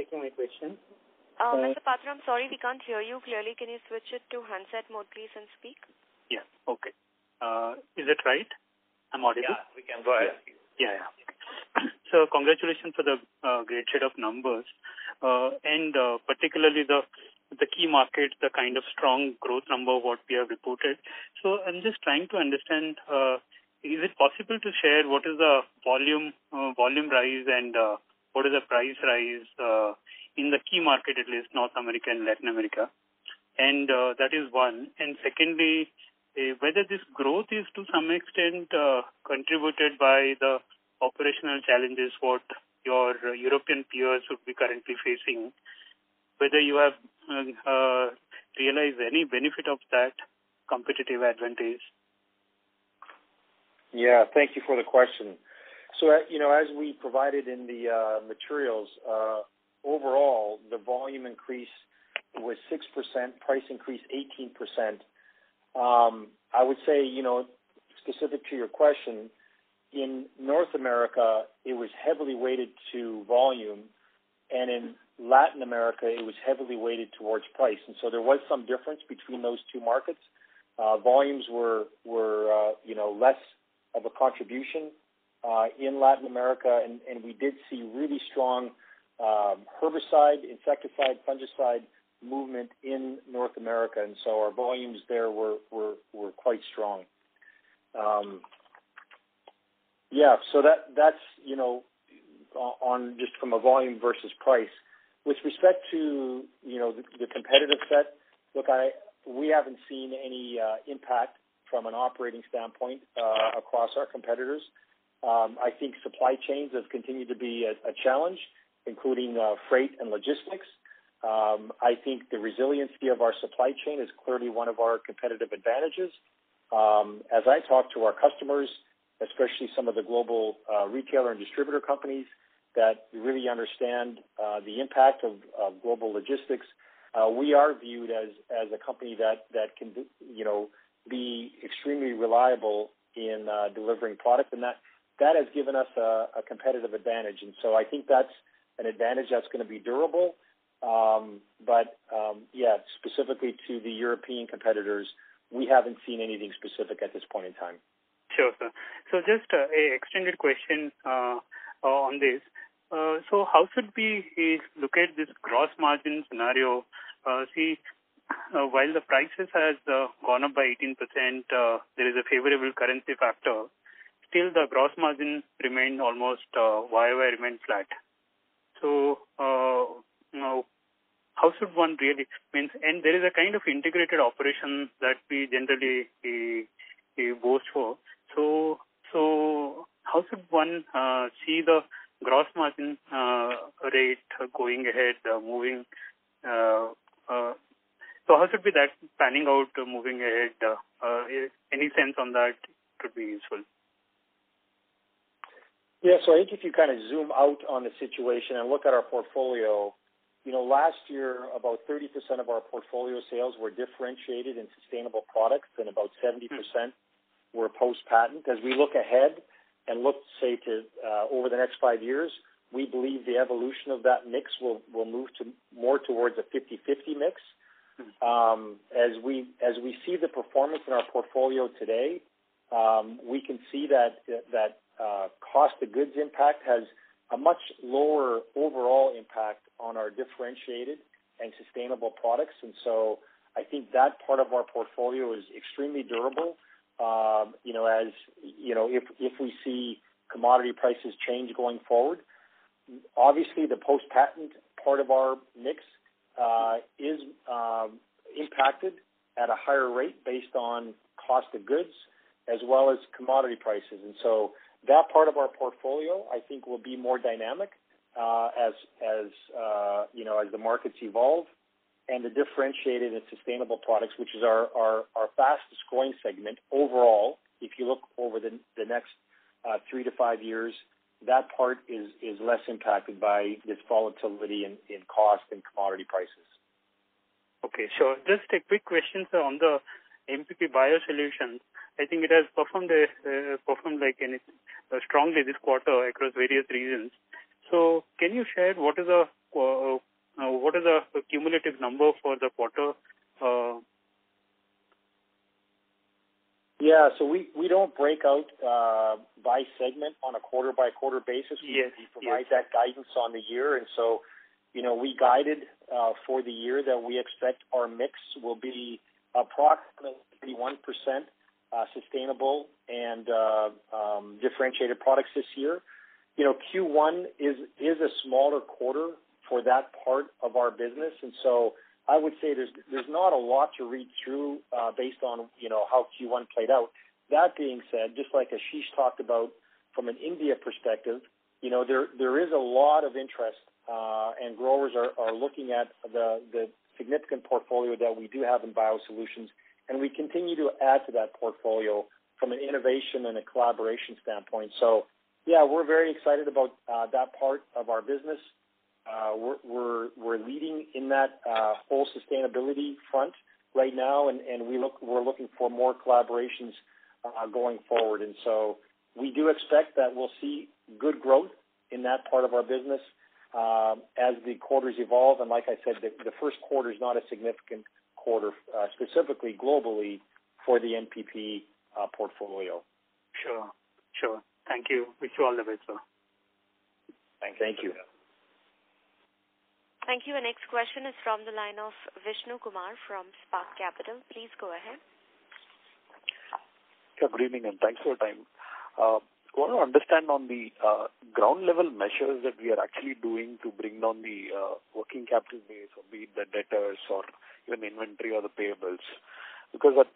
taking my question. Mr. Patra, I'm sorry, we can't hear you clearly. Can you switch it to handset mode, please, and speak? Yeah, okay. Is it right? I'm audible? Yeah, we can go ahead. Yeah. So, congratulations for the great set of numbers. And particularly the key market, the kind of strong growth number what we have reported. So, I'm just trying to understand, is it possible to share what is the volume rise and what is the price rise in the key market, at least North America and Latin America? And that is one. And secondly, whether this growth is to some extent contributed by the operational challenges what your European peers would be currently facing, whether you have realized any benefit of that competitive advantage. Yeah, thank you for the question. So, as we provided in the materials, overall, the volume increase was 6%, price increase 18%. I would say, specific to your question, in North America, it was heavily weighted to volume, and in Latin America, it was heavily weighted towards price. And so there was some difference between those two markets. Volumes were less of a contribution in Latin America, and we did see really strong herbicide, insecticide, fungicide movement in North America, and so our volumes there were quite strong. So that's on just from a volume versus price. With respect to the competitive set, look, we haven't seen any impact from an operating standpoint across our competitors. I think supply chains have continued to be a challenge, including freight and logistics. I think the resiliency of our supply chain is clearly one of our competitive advantages. As I talk to our customers, especially some of the global retailer and distributor companies that really understand the impact of global logistics, we are viewed as a company that can, be extremely reliable in delivering product, and that has given us a competitive advantage. And so I think that's an advantage that's going to be durable. But specifically to the European competitors, we haven't seen anything specific at this point in time. Sure, sir. So just a extended question on this. So how should we look at this gross margin scenario? While the prices has gone up by 18%, there is a favorable currency factor. Still, the gross margin remained almost YoY remained flat. So how should one really means? And there is a kind of integrated operation that we generally boast for. So how should one see the gross margin rate going ahead, moving? So how should be that panning out moving ahead? Any sense on that could be useful. Yeah, so I think if you kind of zoom out on the situation and look at our portfolio, last year about 30% of our portfolio sales were differentiated in sustainable products and about 70% were post-patent. As we look ahead and look, say, to over the next 5 years, we believe the evolution of that mix will move to more towards a 50-50 mix. As we see the performance in our portfolio today, we can see that cost of goods impact has a much lower overall impact on our differentiated and sustainable products. And so I think that part of our portfolio is extremely durable. If we see commodity prices change going forward, obviously the post-patent part of our mix is impacted at a higher rate based on cost of goods as well as commodity prices. And so that part of our portfolio, I think, will be more dynamic as the markets evolve, and the differentiated and sustainable products, which is our fastest growing segment overall. If you look over the next 3 to 5 years, that part is less impacted by this volatility in cost and commodity prices. Okay, sure. Just a quick question, sir, on the MPP Biosolutions. I think it has performed strongly this quarter across various regions. So can you share what is the what is the cumulative number for the quarter? Yeah, so we don't break out by segment on a quarter-by-quarter basis. We provide that guidance on the year. And so, you know, we guided for the year that we expect our mix will be approximately 31% sustainable and differentiated products this year. You know, Q1 is a smaller quarter for that part of our business, and so I would say there's not a lot to read through based on, you know, how Q1 played out. That being said, just like Ashish talked about from an India perspective, you know, there is a lot of interest and growers are looking at the significant portfolio that we do have in biosolutions, and we continue to add to that portfolio from an innovation and a collaboration standpoint. So, yeah, we're very excited about that part of our business. We're leading in that whole sustainability front right now, and we're looking for more collaborations going forward. And so we do expect that we'll see good growth in that part of our business as the quarters evolve. And like I said, the first quarter is not a significant quarter, specifically globally, for the NPP portfolio. Sure. Thank you. Wish you all the best, sir. Thank you. Thank you. Our next question is from the line of Vishnu Kumar from Spark Capital. Please go ahead. Good evening and thanks for your time. I want to understand on the ground level measures that we are actually doing to bring down the working capital base, or be it the debtors or even inventory or the payables, because it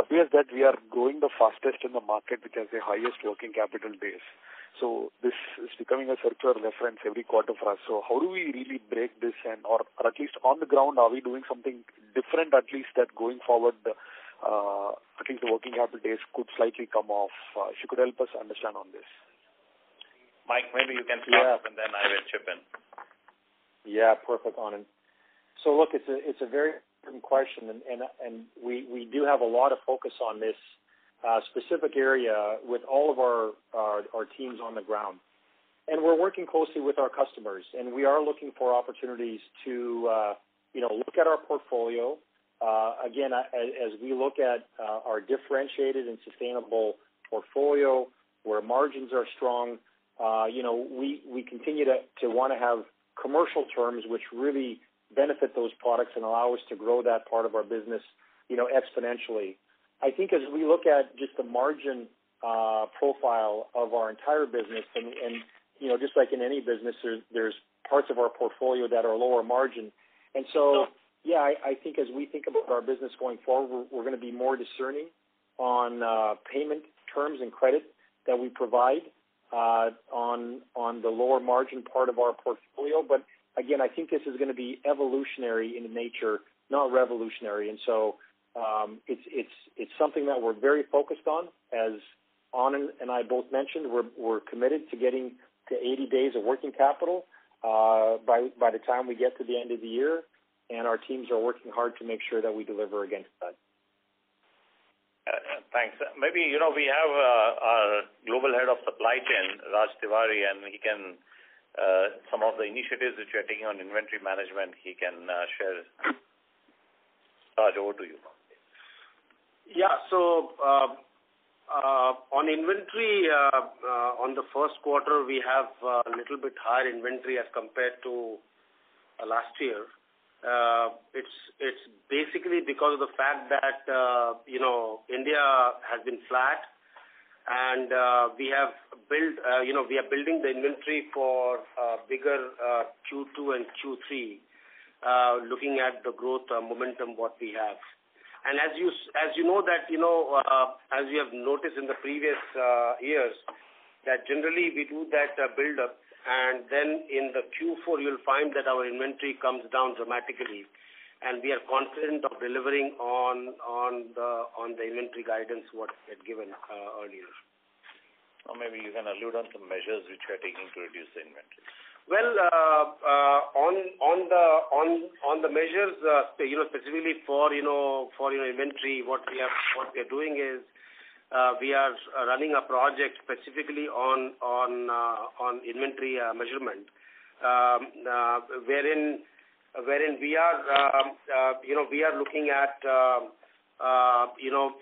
appears that we are growing the fastest in the market, which has the highest working capital base. So this is becoming a circular reference every quarter for us. So how do we really break this, or at least on the ground, are we doing something different, at least that going forward, at least the working capital days could slightly come off? If you could help us understand on this. Mike, maybe you can start and then I will chip in. Yeah, perfect, Anand. So look, it's a very important question, and we do have a lot of focus on this specific area with all of our teams on the ground. And we're working closely with our customers, and we are looking for opportunities to, look at our portfolio. Again, as we look at our differentiated and sustainable portfolio where margins are strong, we continue to want to have commercial terms which really benefit those products and allow us to grow that part of our business, exponentially. I think as we look at just the margin profile of our entire business, and just like in any business, there's parts of our portfolio that are lower margin. And so, yeah, I think as we think about our business going forward, we're going to be more discerning on payment terms and credit that we provide on the lower margin part of our portfolio. But, again, I think this is going to be evolutionary in nature, not revolutionary. And so it's something that we're very focused on. As Anand and I both mentioned, we're committed to getting to 80 days of working capital by the time we get to the end of the year, and our teams are working hard to make sure that we deliver against that. Thanks. Maybe, we have our global head of supply chain, Raj Tiwari, and he can some of the initiatives that you are taking on inventory management, he can share. Raj, over to you. Yeah, so on inventory, on the first quarter, we have a little bit higher inventory as compared to last year. It's basically because of the fact that, India has been flat, and we are building the inventory for bigger Q2 and Q3, looking at the growth momentum what we have. And as you know that, as we have noticed in the previous years, that generally we do that build up, and then in the Q4 you'll find that our inventory comes down dramatically, and we are confident of delivering on the inventory guidance what we had given earlier. Or maybe you can allude on some measures which you are taking to reduce the inventory. Well, on the measures, specifically for inventory, what we are doing is we are running a project specifically on inventory measurement. wherein we are, we are looking at, building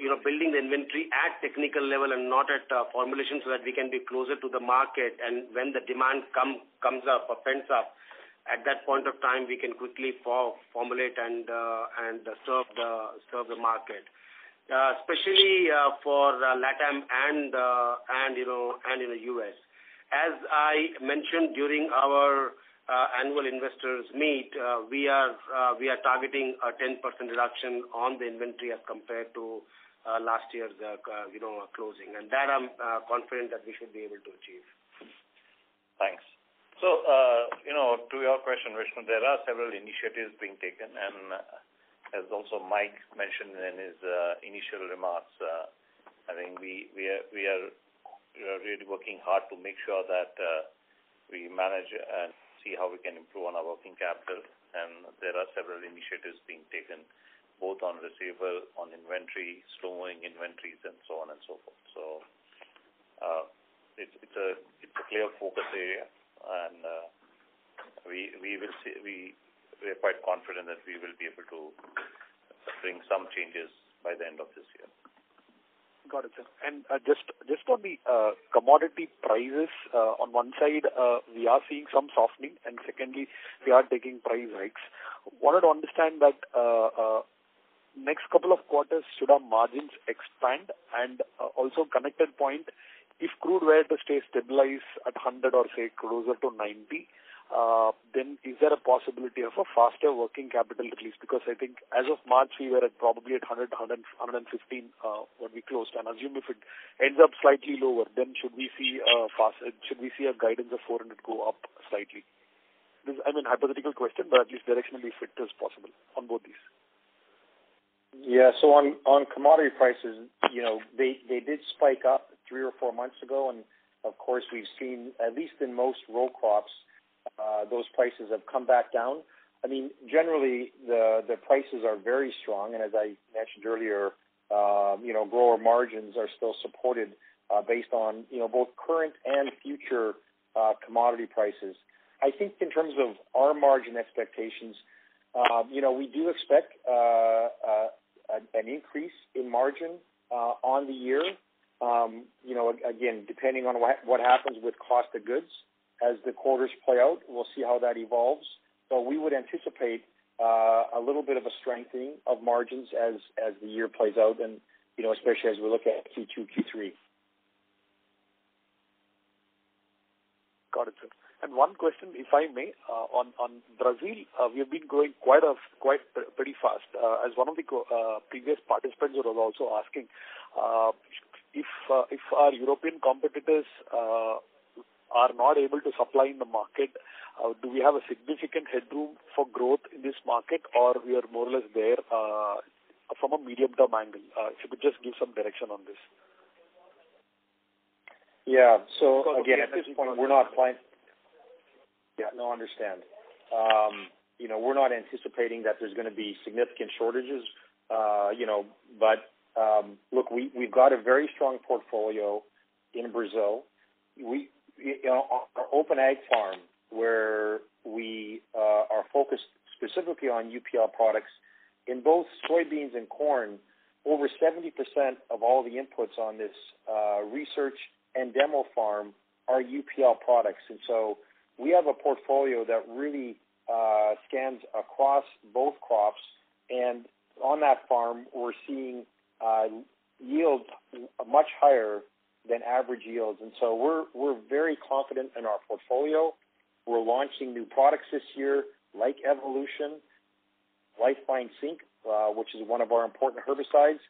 the inventory at technical level and not at formulation, so that we can be closer to the market. And when the demand comes up or pends up, at that point of time, we can quickly formulate and serve the market. Especially for LATAM and US. As I mentioned during our annual investors meet, we are targeting a 10% reduction on the inventory as compared to last year's closing, and that I'm confident that we should be able to achieve. Thanks. So to your question, Vishnu, there are several initiatives being taken, and as also Mike mentioned in his initial remarks, I think we are really working hard to make sure that we manage and see how we can improve on our working capital, and there are several initiatives being taken both on receivable, on inventory, slowing inventories, and so on and so forth. So it's a clear focus area, and we are quite confident that we will be able to bring some changes by the end of this year. Got it, sir. And just on the commodity prices, on one side, we are seeing some softening, and secondly, we are taking price hikes. Wanted to understand that next couple of quarters, should our margins expand? And also connected point, if crude were to stay stabilized at 100 or say closer to 90, then is there a possibility of a faster working capital release? Because I think as of March, we were at probably at 100, 115 when we closed. And assume if it ends up slightly lower, then should we see a guidance of 400 go up slightly? This is, I mean, hypothetical question, but at least directionally if it is possible on both these. Yeah. So on commodity prices, they did spike up 3 or 4 months ago, and of course we've seen, at least in most row crops, those prices have come back down. I mean, generally the prices are very strong, and as I mentioned earlier, grower margins are still supported based on both current and future commodity prices. I think in terms of our margin expectations, we do expect an increase in margin on the year. Again, depending on what happens with cost of goods. As the quarters play out, we'll see how that evolves. So we would anticipate a little bit of a strengthening of margins as the year plays out, and especially as we look at Q2, Q3. Got it, sir. And one question, if I may, on Brazil, we have been growing pretty fast. As one of the previous participants was also asking, if our European competitors are not able to supply in the market, do we have a significant headroom for growth in this market, or we are more or less there from a medium-term angle? If you could just give some direction on this. Yeah, so because again, at this point, we're not planning. Yeah, no, I understand. We're not anticipating that there's going to be significant shortages, but look, we've got a very strong portfolio in Brazil. Our open ag farm, where we are focused specifically on UPL products, in both soybeans and corn, over 70% of all the inputs on this research and demo farm are UPL products. And so we have a portfolio that really scans across both crops. And on that farm, we're seeing yields much higher than average yields, and so we're very confident in our portfolio. We're launching new products this year, like Evolution, Lifeline Sync, which is one of our important herbicides,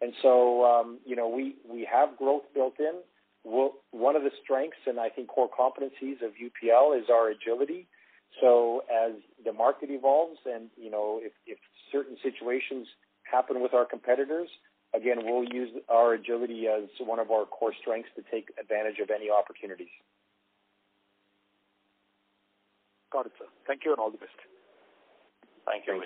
and so we have growth built in. One of the strengths, and I think core competencies of UPL, is our agility. So as the market evolves, and if certain situations happen with our competitors, again, we'll use our agility as one of our core strengths to take advantage of any opportunities. Got it, sir. Thank you, and all the best. Thank you.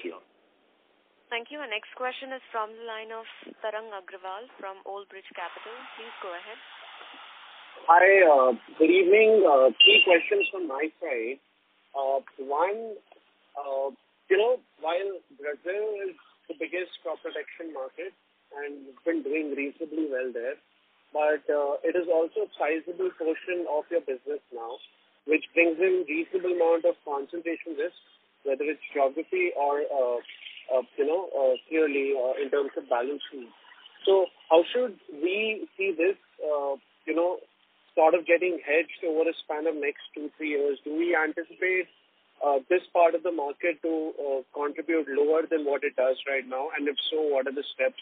Thank you. Our next question is from the line of Tarang Agrawal from Old Bridge Capital. Please go ahead. Hi. Good evening. Three questions from my side. One, while Brazil is the biggest crop protection market and you've been doing reasonably well there, but it is also a sizable portion of your business now, which brings in reasonable amount of concentration risk, whether it's geography or, clearly in terms of balance sheet. So how should we see this, sort of getting hedged over a span of next 2-3 years? Do we anticipate this part of the market to contribute lower than what it does right now? And if so, what are the steps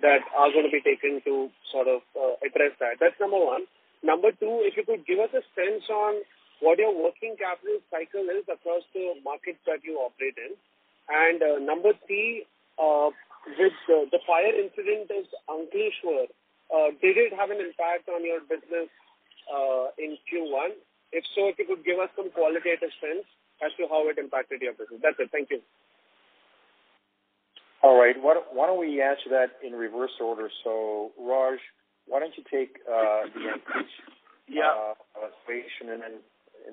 that are going to be taken to sort of address that? That's number one. Number two, if you could give us a sense on what your working capital cycle is across the markets that you operate in. And number three, with the fire incident at Ankleshwar, did it have an impact on your business in Q1? If so, if you could give us some qualitative sense as to how it impacted your business. That's it. Thank you. All right. Why don't we answer that in reverse order? So, Raj, why don't you take the inflation and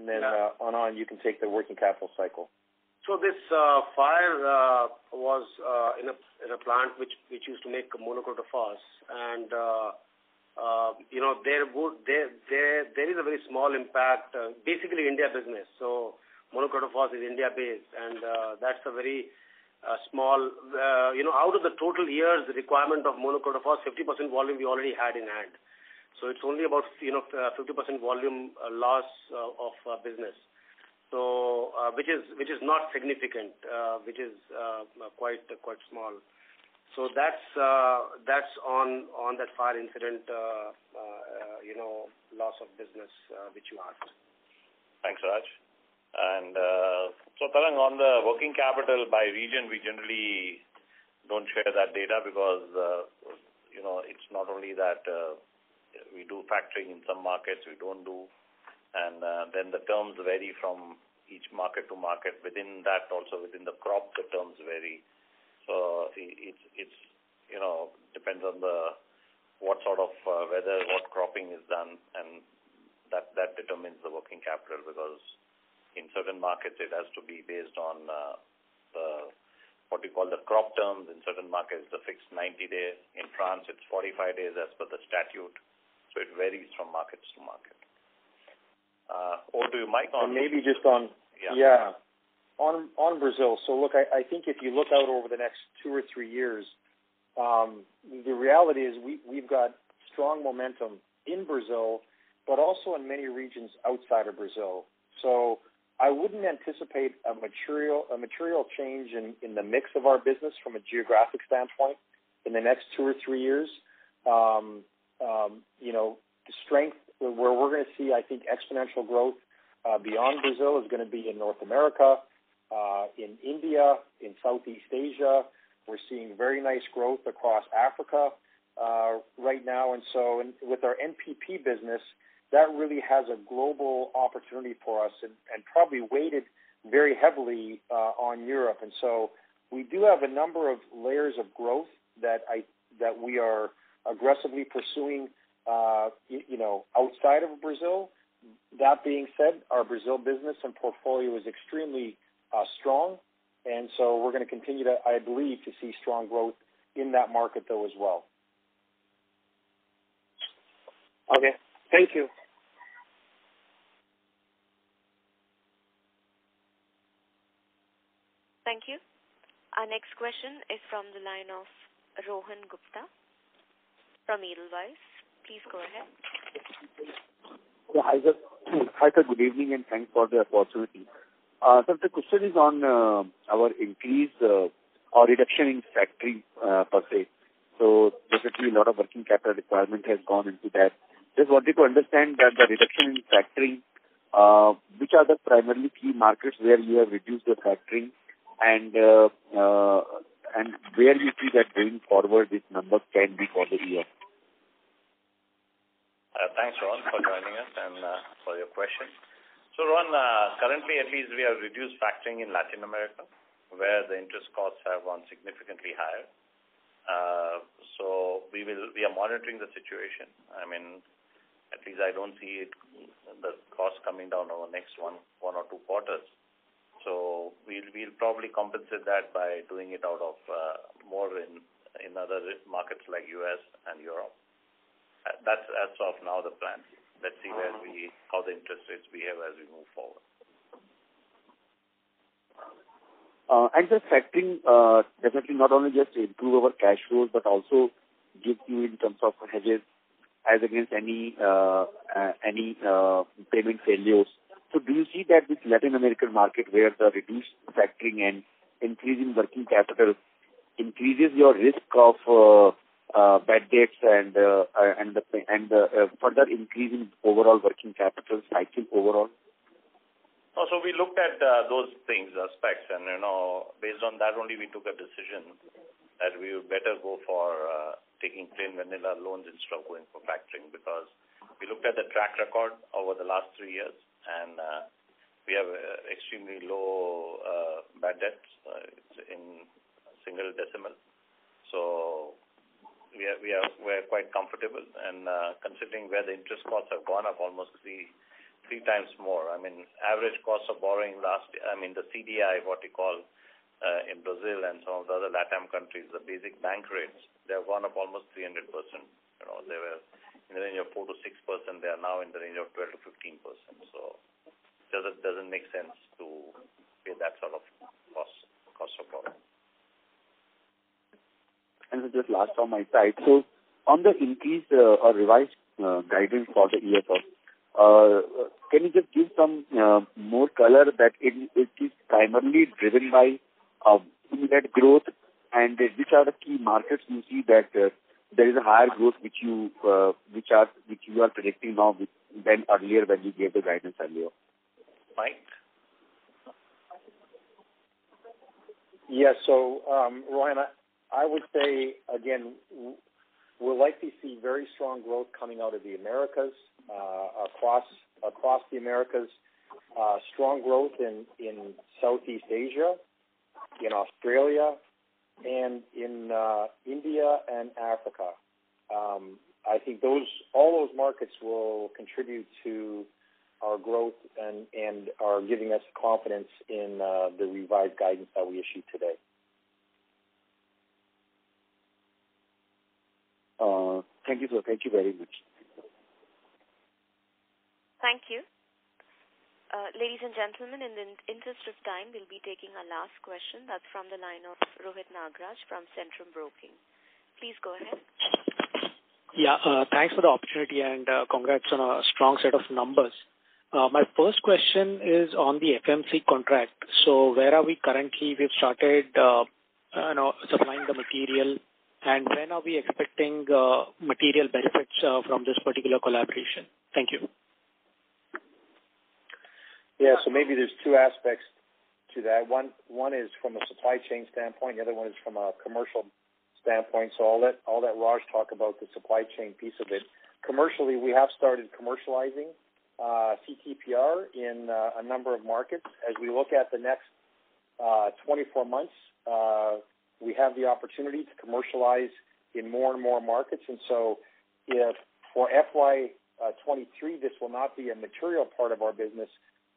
then Anand, you can take the working capital cycle. So this fire was in a plant which used to make monocrotophos, and there is a very small impact. Basically, India business. So monocrotophos is India based, and that's a very small. Out of the total year's requirement of monocrotophos, 50% volume we already had in hand. So it's only about 50% volume loss of business. So, which is not significant, which is quite small. So that's on that fire incident, loss of business which you asked. Thanks, Raj. And so, Tarang, on the working capital by region, we generally don't share that data because it's not only that we do factoring in some markets, we don't do. And then the terms vary from each market to market. Within that, also within the crop, the terms vary. So it depends on what sort of weather, what cropping is done, and that determines the working capital, because in certain markets it has to be based on what we call the crop terms. In certain markets, the fixed 90 days. In France, it's 45 days as per the statute. So it varies from markets to market. Or do you, Mike? On maybe just on, on Brazil. So, look, I think if you look out over the next 2 or 3 years, the reality is we've got strong momentum in Brazil, but also in many regions outside of Brazil. So I wouldn't anticipate a material change in the mix of our business from a geographic standpoint in the next 2 or 3 years. The strength where we're going to see, I think, exponential growth beyond Brazil is going to be in North America, in India, in Southeast Asia. We're seeing very nice growth across Africa right now. And so with our NPP business, that really has a global opportunity for us and probably weighted very heavily on Europe. And so we do have a number of layers of growth that we are aggressively pursuing outside of Brazil. That being said, our Brazil business and portfolio is extremely strong, and so we're going to continue to, I believe, to see strong growth in that market, though, as well. Okay. Thank you. Thank you. Our next question is from the line of Rohan Gupta from Edelweiss. Please go ahead. Yeah, hi, sir. Good evening, and thanks for the opportunity. Sir, the question is on our increase or reduction in factoring per se. So definitely a lot of working capital requirement has gone into that. Just wanted to understand that the reduction in factoring, which are the primarily key markets where you have reduced the factoring, and where you see that going forward, this number can be for the year. Thanks, Ron, for joining us and for your question. So, Ron, currently at least we have reduced factoring in Latin America, where the interest costs have gone significantly higher. So we are monitoring the situation. I mean, at least I don't see the cost coming down over the next one or two quarters. So we'll probably compensate that by doing it out of more in other markets like US and Europe. That's as of now the plan. Let's see how the interest rates behave as we move forward. And the factoring definitely not only just improve our cash flows, but also give you in terms of hedges as against any payment failures. So do you see that with Latin American market where the reduced factoring and increase in working capital increases your risk of bad debts and further increase in overall working capital cycle overall? Oh, so we looked at those things, aspects, and based on that only we took a decision that we would better go for taking plain vanilla loans instead of going for factoring, because we looked at the track record over the last 3 years. And we have extremely low bad debts in single decimal. So we're quite comfortable. And considering where the interest costs have gone up almost three times more. I mean, average cost of borrowing the CDI, what we call in Brazil and some of the other LATAM countries, the basic bank rates, they have gone up almost 300%. They were in the range of 4 to 6%, they are now in the range of 12 to 15%. So it doesn't make sense to pay that sort of cost of borrowing. And so just last on my side, so on the increase or revised guidance for the EFF, can you just give some more color that it is primarily driven by net growth, and which are the key markets you see that there is a higher growth which you are predicting now than earlier when you gave the guidance earlier. Mike? Yeah, so, Rohan, I would say, again, we'll likely see very strong growth coming out of the Americas, across the Americas, strong growth in Southeast Asia, in Australia, and in India and Africa. I think all those markets will contribute to our growth and are giving us confidence in the revised guidance that we issued today. Thank you, sir. Thank you very much. Thank you. Ladies and gentlemen, in the interest of time, we'll be taking our last question. That's from the line of Rohit Nagraj from Centrum Broking. Please go ahead. Yeah, thanks for the opportunity and congrats on a strong set of numbers. My first question is on the FMC contract. So where are we currently? We've started supplying the material, and when are we expecting material benefits from this particular collaboration? Thank you. Yeah, so maybe there's two aspects to that. One is from a supply chain standpoint. The other one is from a commercial standpoint. So I'll let Raj talk about the supply chain piece of it. Commercially, we have started commercializing CTPR in a number of markets. As we look at the next 24 months, we have the opportunity to commercialize in more and more markets. And so if for FY23, this will not be a material part of our business,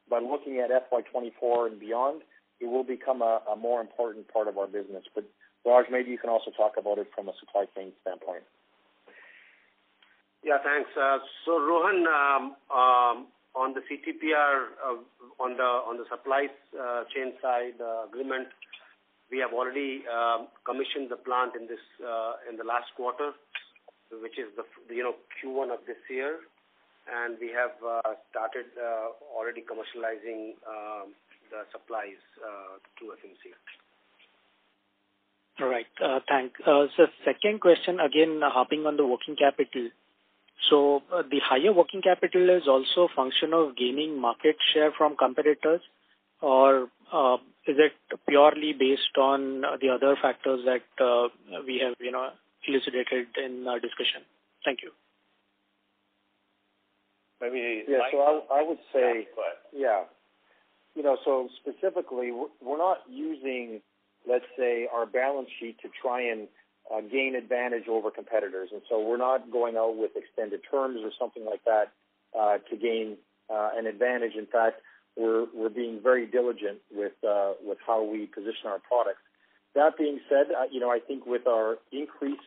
but looking at FY24 and beyond, it will become a more important part of our business. But, Raj, maybe you can also talk about it from a supply chain standpoint. Yeah, thanks. So, Rohan, on the CTPR, on the supply chain side agreement, we have already commissioned the plant in the last quarter, which is the Q1 of this year. And we have started already commercializing the supplies to FMC. All right, thanks. So second question, again, harping on the working capital. So the higher working capital is also a function of gaining market share from competitors, or is it purely based on the other factors that we have, elucidated in our discussion? Thank you. I would say, so specifically, we're not using, let's say, our balance sheet to try and gain advantage over competitors. And so we're not going out with extended terms or something like that to gain an advantage. In fact, we're being very diligent with how we position our products. That being said, I think with our increase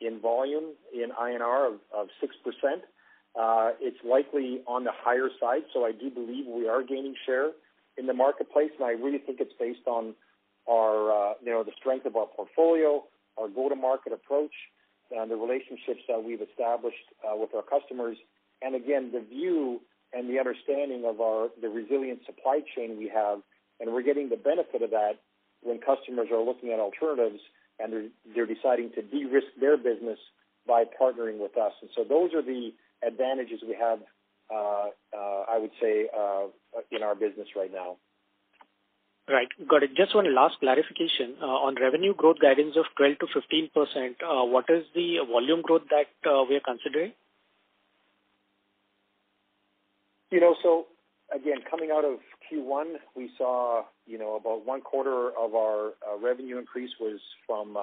in volume in INR of 6%, it's likely on the higher side. So I do believe we are gaining share in the marketplace, and I really think it's based on our the strength of our portfolio, our go-to-market approach, and the relationships that we've established with our customers, and again the view and the understanding of the resilient supply chain we have, and we're getting the benefit of that when customers are looking at alternatives and they're deciding to de-risk their business by partnering with us. And so those are the advantages we have, I would say, in our business right now. Right. Got it. Just one last clarification. On revenue growth guidance of 12 to 15%, what is the volume growth that we are considering? So, again, coming out of Q1, we saw, about one quarter of our revenue increase was from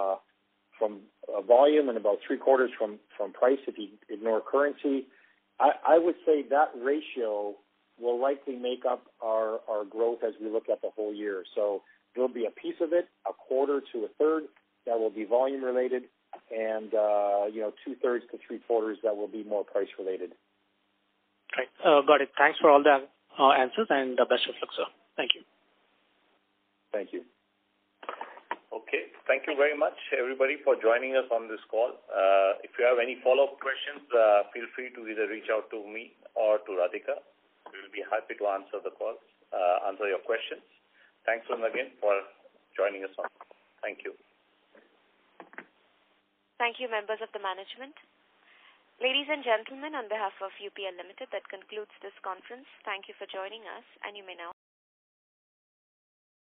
volume and about three quarters from price if you ignore currency. I would say that ratio will likely make up our growth as we look at the whole year. So there'll be a piece of it, a quarter to a third, that will be volume related, and, two-thirds to three-quarters that will be more price related. Right. Got it. Thanks for all the answers, and best of luck, sir. Thank you. Thank you. Okay. Thank you very much, everybody, for joining us on this call. If you have any follow-up questions, feel free to either reach out to me or to Radhika. We will be happy to answer the calls, answer your questions. Thanks once again for joining us on. Thank you. Thank you, members of the management. Ladies and gentlemen, on behalf of UPL Limited, that concludes this conference. Thank you for joining us, and you may now